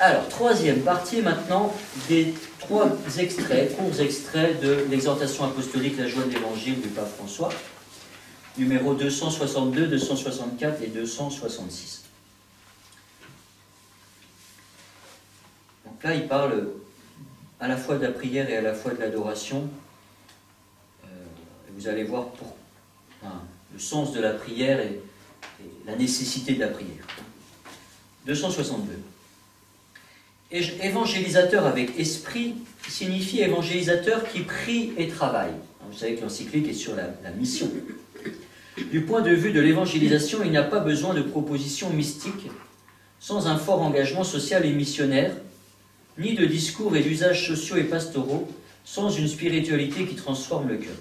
Alors, troisième partie maintenant, des 3 extraits, courts extraits de l'exhortation apostolique La joie de l'évangile du pape François, numéros 262, 264 et 266. Là, il parle à la fois de la prière et à la fois de l'adoration. Vous allez voir le sens de la prière et la nécessité de la prière. 262. Évangélisateur avec esprit signifie évangélisateur qui prie et travaille. Vous savez que l'encyclique est sur la mission. Du point de vue de l'évangélisation, il n'y a pas besoin de propositions mystiques sans un fort engagement social et missionnaire, ni de discours et d'usages sociaux et pastoraux, sans une spiritualité qui transforme le cœur.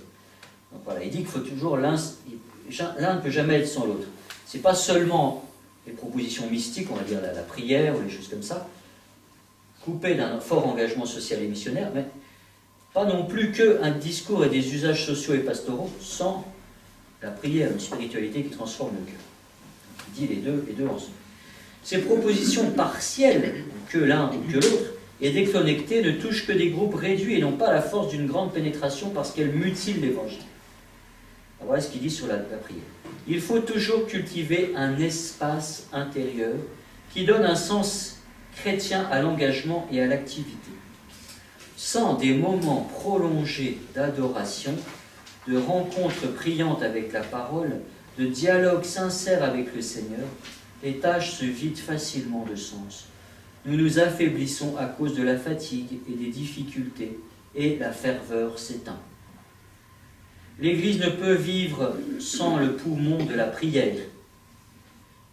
Donc voilà, il dit qu'il faut toujours l'un ne peut jamais être sans l'autre. Ce n'est pas seulement les propositions mystiques, on va dire la prière ou les choses comme ça, coupées d'un fort engagement social et missionnaire, mais pas non plus qu'un discours et des usages sociaux et pastoraux sans la prière, une spiritualité qui transforme le cœur. Il dit les deux ensemble. Ces propositions partielles, que l'un ou que l'autre, et déconnectées, ne touchent que des groupes réduits et n'ont pas la force d'une grande pénétration parce qu'elles mutilent l'Évangile. Voilà ce qu'il dit sur la prière. Il faut toujours cultiver un espace intérieur qui donne un sens chrétien à l'engagement et à l'activité, sans des moments prolongés d'adoration, de rencontres priantes avec la parole, de dialogue sincère avec le Seigneur, les tâches se vident facilement de sens. Nous nous affaiblissons à cause de la fatigue et des difficultés, et la ferveur s'éteint. L'Église ne peut vivre sans le poumon de la prière.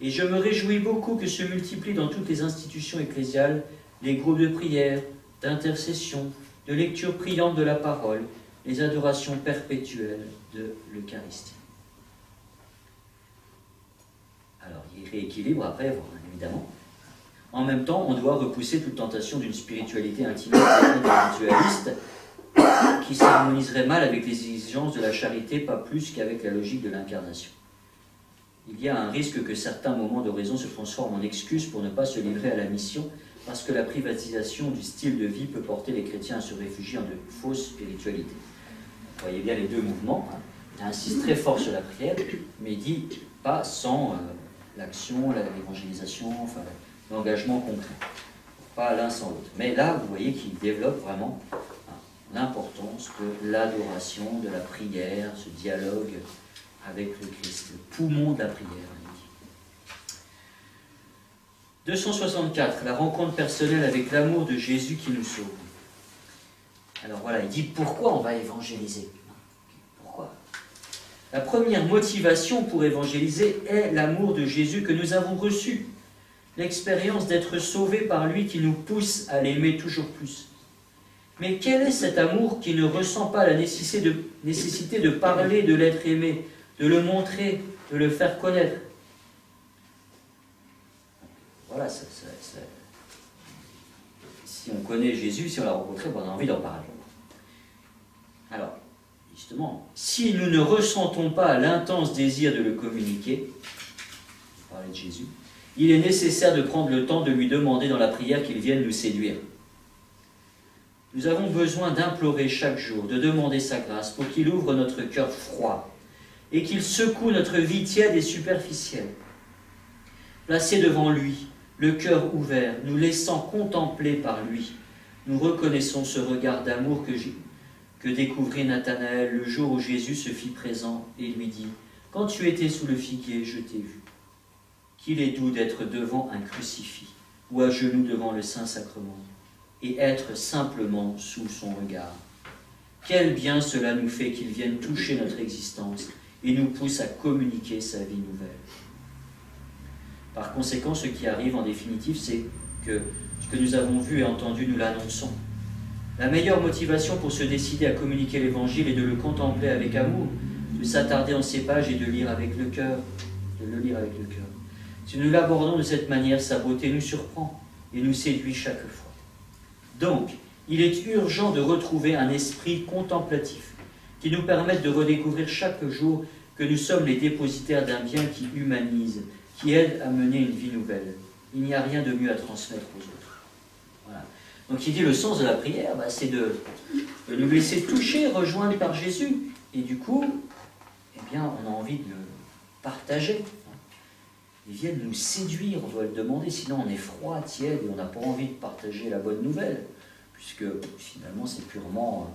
Et je me réjouis beaucoup que se multiplient dans toutes les institutions ecclésiales les groupes de prière, d'intercession, de lecture priante de la parole, les adorations perpétuelles de l'Eucharistie. Alors, il rééquilibre après, évidemment. En même temps, on doit repousser toute tentation d'une spiritualité intimiste et individualiste qui s'harmoniserait mal avec les exigences de la charité, pas plus qu'avec la logique de l'incarnation. Il y a un risque que certains moments d'oraison se transforment en excuses pour ne pas se livrer à la mission, parce que la privatisation du style de vie peut porter les chrétiens à se réfugier en de fausses spiritualités. Vous voyez bien les deux mouvements. Il insiste très fort sur la prière, mais il dit pas sans l'action, l'évangélisation, enfin l'engagement concret. Pas l'un sans l'autre. Mais là, vous voyez qu'il développe vraiment l'importance de l'adoration, de la prière, ce dialogue avec le Christ, le poumon de la prière. 264, la rencontre personnelle avec l'amour de Jésus qui nous sauve. Alors voilà, il dit pourquoi on va évangéliser. Pourquoi? La première motivation pour évangéliser est l'amour de Jésus que nous avons reçu, l'expérience d'être sauvés par lui qui nous pousse à l'aimer toujours plus. Mais quel est cet amour qui ne ressent pas la nécessité de parler, de l'être aimé, de le montrer, de le faire connaître? Voilà, si on connaît Jésus, si on l'a rencontré, on a envie d'en parler. Alors, justement, si nous ne ressentons pas l'intense désir de le communiquer, parler de Jésus, il est nécessaire de prendre le temps de lui demander dans la prière qu'il vienne nous séduire. Nous avons besoin d'implorer chaque jour, de demander sa grâce pour qu'il ouvre notre cœur froid et qu'il secoue notre vie tiède et superficielle. Placé devant lui, le cœur ouvert, nous laissant contempler par lui, nous reconnaissons ce regard d'amour que découvrit Nathanaël le jour où Jésus se fit présent et lui dit « Quand tu étais sous le figuier, je t'ai vu. Qu'il est doux d'être devant un crucifix ou à genoux devant le Saint-Sacrement. » et être simplement sous son regard. Quel bien cela nous fait qu'il vienne toucher notre existence et nous pousse à communiquer sa vie nouvelle. Par conséquent, ce qui arrive en définitive, c'est que ce que nous avons vu et entendu, nous l'annonçons. La meilleure motivation pour se décider à communiquer l'Évangile est de le contempler avec amour, de s'attarder en ses pages et de lire avec le cœur, de le lire avec le cœur. Si nous l'abordons de cette manière, sa beauté nous surprend et nous séduit chaque fois. Donc, il est urgent de retrouver un esprit contemplatif qui nous permette de redécouvrir chaque jour que nous sommes les dépositaires d'un bien qui humanise, qui aide à mener une vie nouvelle. Il n'y a rien de mieux à transmettre aux autres. Voilà. Donc il dit le sens de la prière, c'est de nous laisser toucher, rejoindre par Jésus. Et du coup, on a envie de le partager. Ils viennent nous séduire, on doit le demander, sinon on est froid, tiède, et on n'a pas envie de partager la bonne nouvelle, puisque finalement c'est purement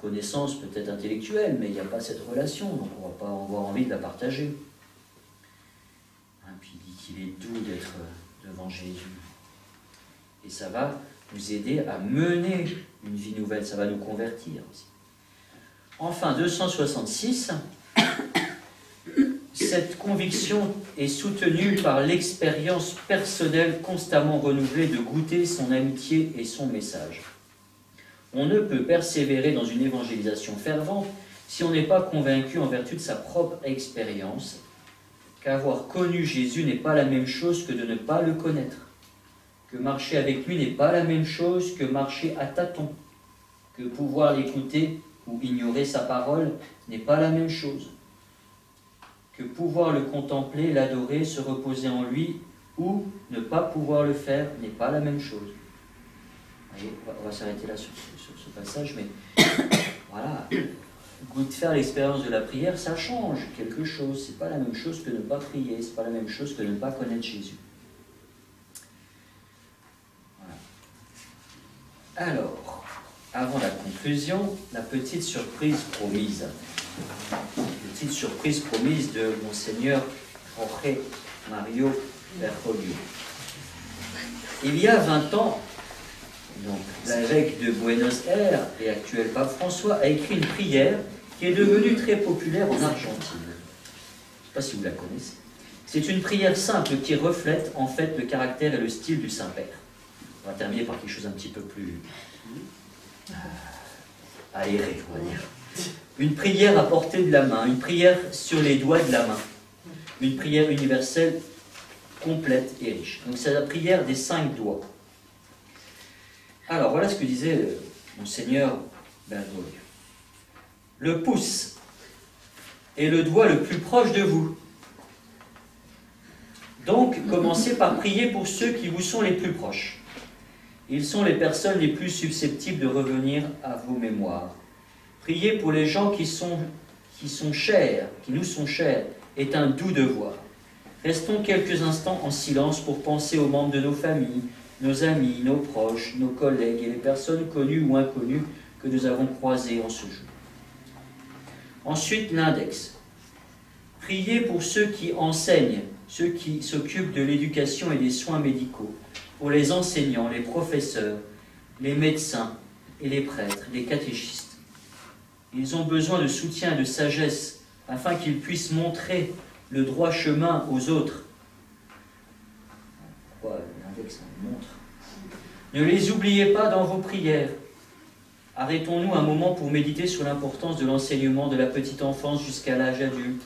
connaissance peut-être intellectuelle, mais il n'y a pas cette relation, donc on va pas avoir envie de la partager. Puis il dit qu'il est doux d'être devant Jésus. Et ça va nous aider à mener une vie nouvelle, ça va nous convertir aussi. Enfin, 266... Cette conviction est soutenue par l'expérience personnelle constamment renouvelée de goûter son amitié et son message. On ne peut persévérer dans une évangélisation fervente si on n'est pas convaincu en vertu de sa propre expérience qu'avoir connu Jésus n'est pas la même chose que de ne pas le connaître, que marcher avec lui n'est pas la même chose que marcher à tâtons, que pouvoir l'écouter ou ignorer sa parole n'est pas la même chose, que pouvoir le contempler, l'adorer, se reposer en lui ou ne pas pouvoir le faire n'est pas la même chose. Vous voyez, on va s'arrêter là sur ce passage, mais voilà, faire l'expérience de la prière, ça change quelque chose, c'est pas la même chose que ne pas prier, c'est pas la même chose que ne pas connaître Jésus. Voilà. Alors, avant la conclusion, la petite surprise promise. Petite surprise promise de Monseigneur Jorge Mario Bergoglio. Il y a 20 ans, l'évêque de Buenos Aires et actuel pape François a écrit une prière qui est devenue très populaire en Argentine. Je ne sais pas si vous la connaissez. C'est une prière simple qui reflète en fait le caractère et le style du Saint-Père. On va terminer par quelque chose un petit peu plus... aéré, on va dire. Une prière à portée de la main, une prière sur les doigts de la main, une prière universelle complète et riche. Donc c'est la prière des 5 doigts. Alors voilà ce que disait Monseigneur Bergoglio. Le pouce est le doigt le plus proche de vous. Donc commencez par prier pour ceux qui vous sont les plus proches. Ils sont les personnes les plus susceptibles de revenir à vos mémoires. Prier pour les gens qui nous sont chers, est un doux devoir. Restons quelques instants en silence pour penser aux membres de nos familles, nos amis, nos proches, nos collègues et les personnes connues ou inconnues que nous avons croisées en ce jour. Ensuite, l'index. Priez pour ceux qui enseignent, ceux qui s'occupent de l'éducation et des soins médicaux, pour les enseignants, les professeurs, les médecins et les prêtres, les catéchistes. Ils ont besoin de soutien et de sagesse afin qu'ils puissent montrer le droit chemin aux autres. Pourquoi l'index montre ? Ne les oubliez pas dans vos prières. Arrêtons-nous un moment pour méditer sur l'importance de l'enseignement de la petite enfance jusqu'à l'âge adulte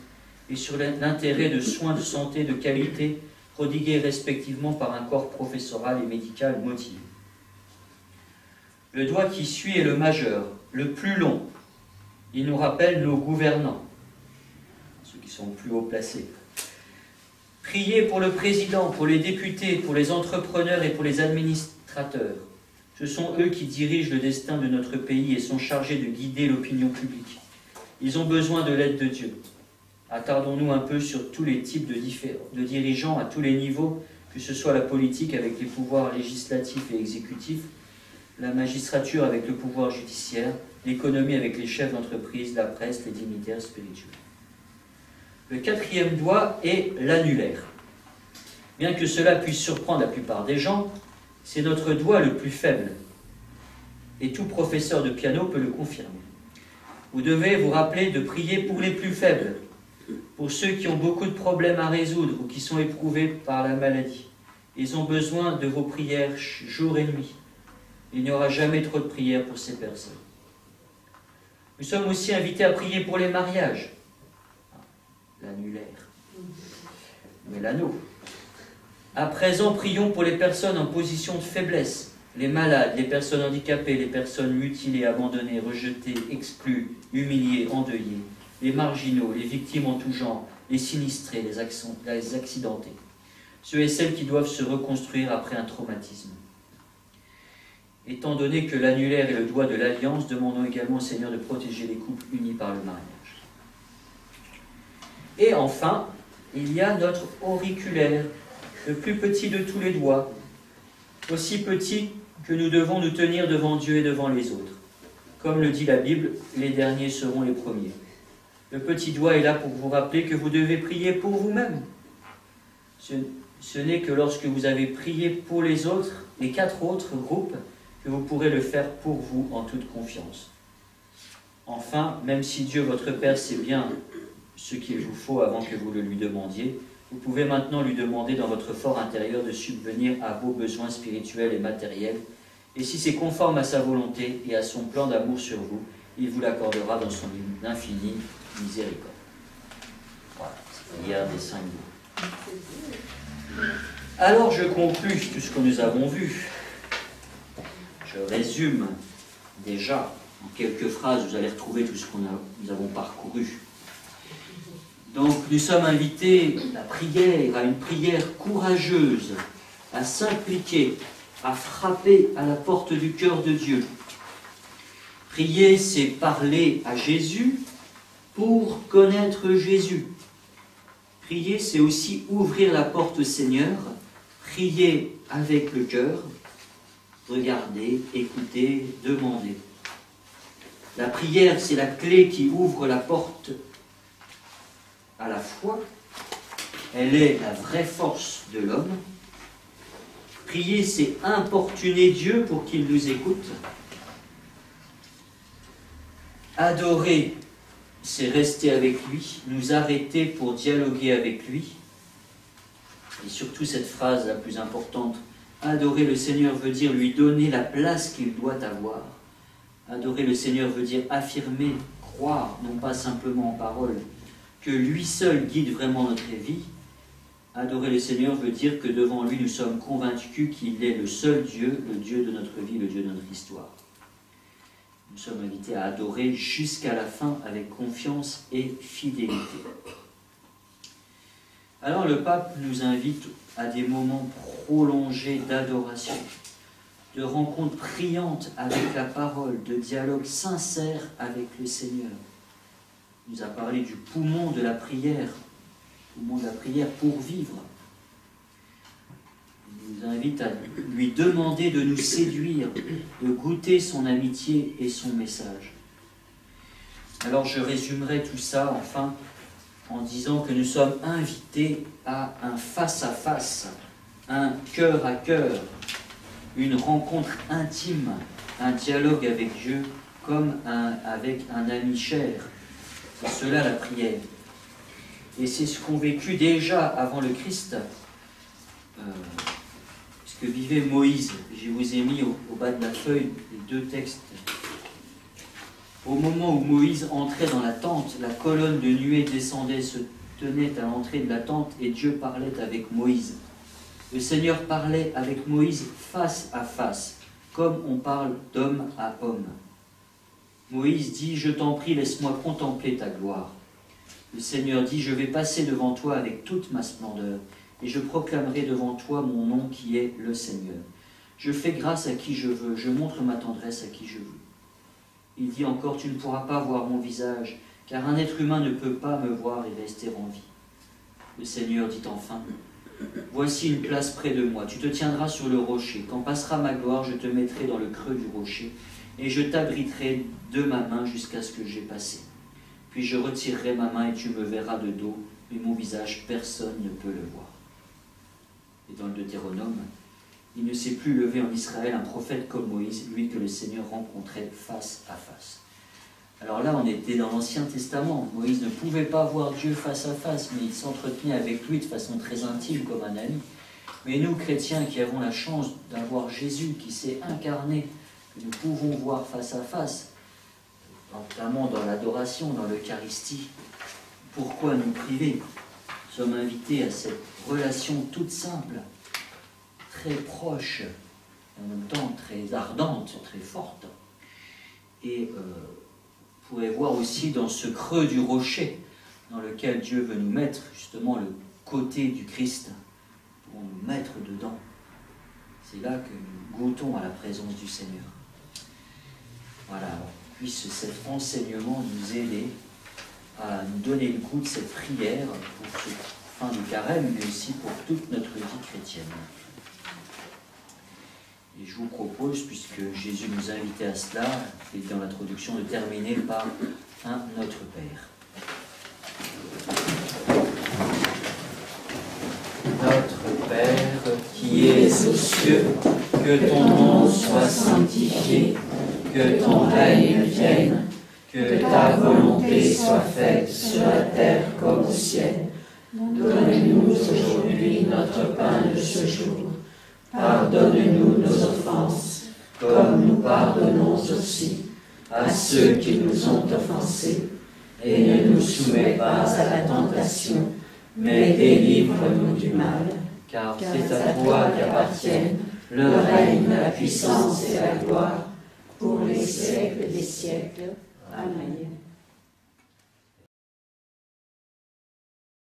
et sur l'intérêt de soins de santé de qualité prodigués respectivement par un corps professoral et médical motivé. Le doigt qui suit est le majeur, le plus long. Il nous rappelle nos gouvernants, ceux qui sont plus haut placés. Priez pour le président, pour les députés, pour les entrepreneurs et pour les administrateurs. Ce sont eux qui dirigent le destin de notre pays et sont chargés de guider l'opinion publique. Ils ont besoin de l'aide de Dieu. Attardons-nous un peu sur tous les types de dirigeants à tous les niveaux, que ce soit la politique avec les pouvoirs législatifs et exécutifs, la magistrature avec le pouvoir judiciaire, l'économie avec les chefs d'entreprise, la presse, les dignitaires spirituels. Le 4e doigt est l'annulaire. Bien que cela puisse surprendre la plupart des gens, c'est notre doigt le plus faible. Et tout professeur de piano peut le confirmer. Vous devez vous rappeler de prier pour les plus faibles, pour ceux qui ont beaucoup de problèmes à résoudre ou qui sont éprouvés par la maladie. Ils ont besoin de vos prières jour et nuit. Il n'y aura jamais trop de prières pour ces personnes. Nous sommes aussi invités à prier pour les mariages. L'annulaire. Mais l'anneau. À présent, prions pour les personnes en position de faiblesse, les malades, les personnes handicapées, les personnes mutilées, abandonnées, rejetées, exclues, humiliées, endeuillées, les marginaux, les victimes en tout genre, les sinistrés, les accidentés, ceux et celles qui doivent se reconstruire après un traumatisme. Étant donné que l'annulaire est le doigt de l'alliance, demandons également au Seigneur de protéger les couples unis par le mariage. Et enfin, il y a notre auriculaire, le plus petit de tous les doigts, aussi petit que nous devons nous tenir devant Dieu et devant les autres. Comme le dit la Bible, les derniers seront les premiers. Le petit doigt est là pour vous rappeler que vous devez prier pour vous-même. Ce n'est que lorsque vous avez prié pour les autres, les 4 autres groupes, que vous pourrez le faire pour vous en toute confiance. Enfin, même si Dieu, votre Père, sait bien ce qu'il vous faut avant que vous le lui demandiez, vous pouvez maintenant lui demander dans votre fort intérieur de subvenir à vos besoins spirituels et matériels, et si c'est conforme à sa volonté et à son plan d'amour sur vous, il vous l'accordera dans son infinie miséricorde. Voilà, il y a des 5 mots. Alors je conclus tout ce que nous avons vu. Je résume déjà, en quelques phrases, vous allez retrouver tout ce que nous avons parcouru. Donc, nous sommes invités à la prière, à une prière courageuse, à s'impliquer, à frapper à la porte du cœur de Dieu. Prier, c'est parler à Jésus pour connaître Jésus. Prier, c'est aussi ouvrir la porte au Seigneur, prier avec le cœur, regarder, écouter, demander. La prière, c'est la clé qui ouvre la porte à la foi. Elle est la vraie force de l'homme. Prier, c'est importuner Dieu pour qu'il nous écoute. Adorer, c'est rester avec lui, nous arrêter pour dialoguer avec lui. Et surtout cette phrase la plus importante, adorer le Seigneur veut dire lui donner la place qu'il doit avoir. Adorer le Seigneur veut dire affirmer, croire, non pas simplement en parole, que lui seul guide vraiment notre vie. Adorer le Seigneur veut dire que devant lui nous sommes convaincus qu'il est le seul Dieu, le Dieu de notre vie, le Dieu de notre histoire. Nous sommes invités à adorer jusqu'à la fin avec confiance et fidélité. Alors le pape nous invite à des moments prolongés d'adoration, de rencontres priantes avec la parole, de dialogue sincère avec le Seigneur. Il nous a parlé du poumon de la prière pour vivre. Il nous invite à lui demander de nous séduire, de goûter son amitié et son message. Alors je résumerai tout ça enfin en disant que nous sommes invités à un face-à-face, un cœur à cœur, une rencontre intime, un dialogue avec Dieu comme avec un ami cher. C'est cela la prière. Et c'est ce qu'ont vécu déjà avant le Christ, que vivait Moïse. Je vous ai mis au bas de la feuille les deux textes. Au moment où Moïse entrait dans la tente, la colonne de nuée descendait, se tenait à l'entrée de la tente et Dieu parlait avec Moïse. Le Seigneur parlait avec Moïse face à face, comme on parle d'homme à homme. Moïse dit « Je t'en prie, laisse-moi contempler ta gloire ». Le Seigneur dit « Je vais passer devant toi avec toute ma splendeur ». Et je proclamerai devant toi mon nom qui est le Seigneur. Je fais grâce à qui je veux, je montre ma tendresse à qui je veux. Il dit encore, tu ne pourras pas voir mon visage, car un être humain ne peut pas me voir et rester en vie. Le Seigneur dit enfin, voici une place près de moi, tu te tiendras sur le rocher. Quand passera ma gloire, je te mettrai dans le creux du rocher, et je t'abriterai de ma main jusqu'à ce que j'aie passé. Puis je retirerai ma main et tu me verras de dos, mais mon visage, personne ne peut le voir. Et dans le Deutéronome, il ne s'est plus levé en Israël un prophète comme Moïse, lui que le Seigneur rencontrait face à face. Alors là, on était dans l'Ancien Testament. Moïse ne pouvait pas voir Dieu face à face, mais il s'entretenait avec lui de façon très intime, comme un ami. Mais nous, chrétiens, qui avons la chance d'avoir Jésus qui s'est incarné, que nous pouvons voir face à face, notamment dans l'adoration, dans l'Eucharistie, pourquoi nous priver ? Nous sommes invités à cette relation toute simple, très proche, en même temps très ardente, très forte. Et vous pourrez voir aussi dans ce creux du rocher dans lequel Dieu veut nous mettre, justement le côté du Christ, pour nous mettre dedans. C'est là que nous goûtons à la présence du Seigneur. Voilà, alors, puisse cet enseignement nous aider à nous donner le goût de cette prière pour cette fin de carême, mais aussi pour toute notre vie chrétienne. Et je vous propose, puisque Jésus nous a invités à cela, et dans l'introduction, de terminer par un Notre Père. Notre Père, qui es aux cieux, que ton nom soit sanctifié, que ton règne vienne, que ta volonté soit faite sur la terre comme au ciel. Donne-nous aujourd'hui notre pain de ce jour. Pardonne-nous nos offenses, comme nous pardonnons aussi à ceux qui nous ont offensés. Et ne nous soumets pas à la tentation, mais délivre-nous du mal. Car c'est à toi qu'appartiennent le règne, la puissance et la gloire, pour les siècles. siècles des siècles. Amen.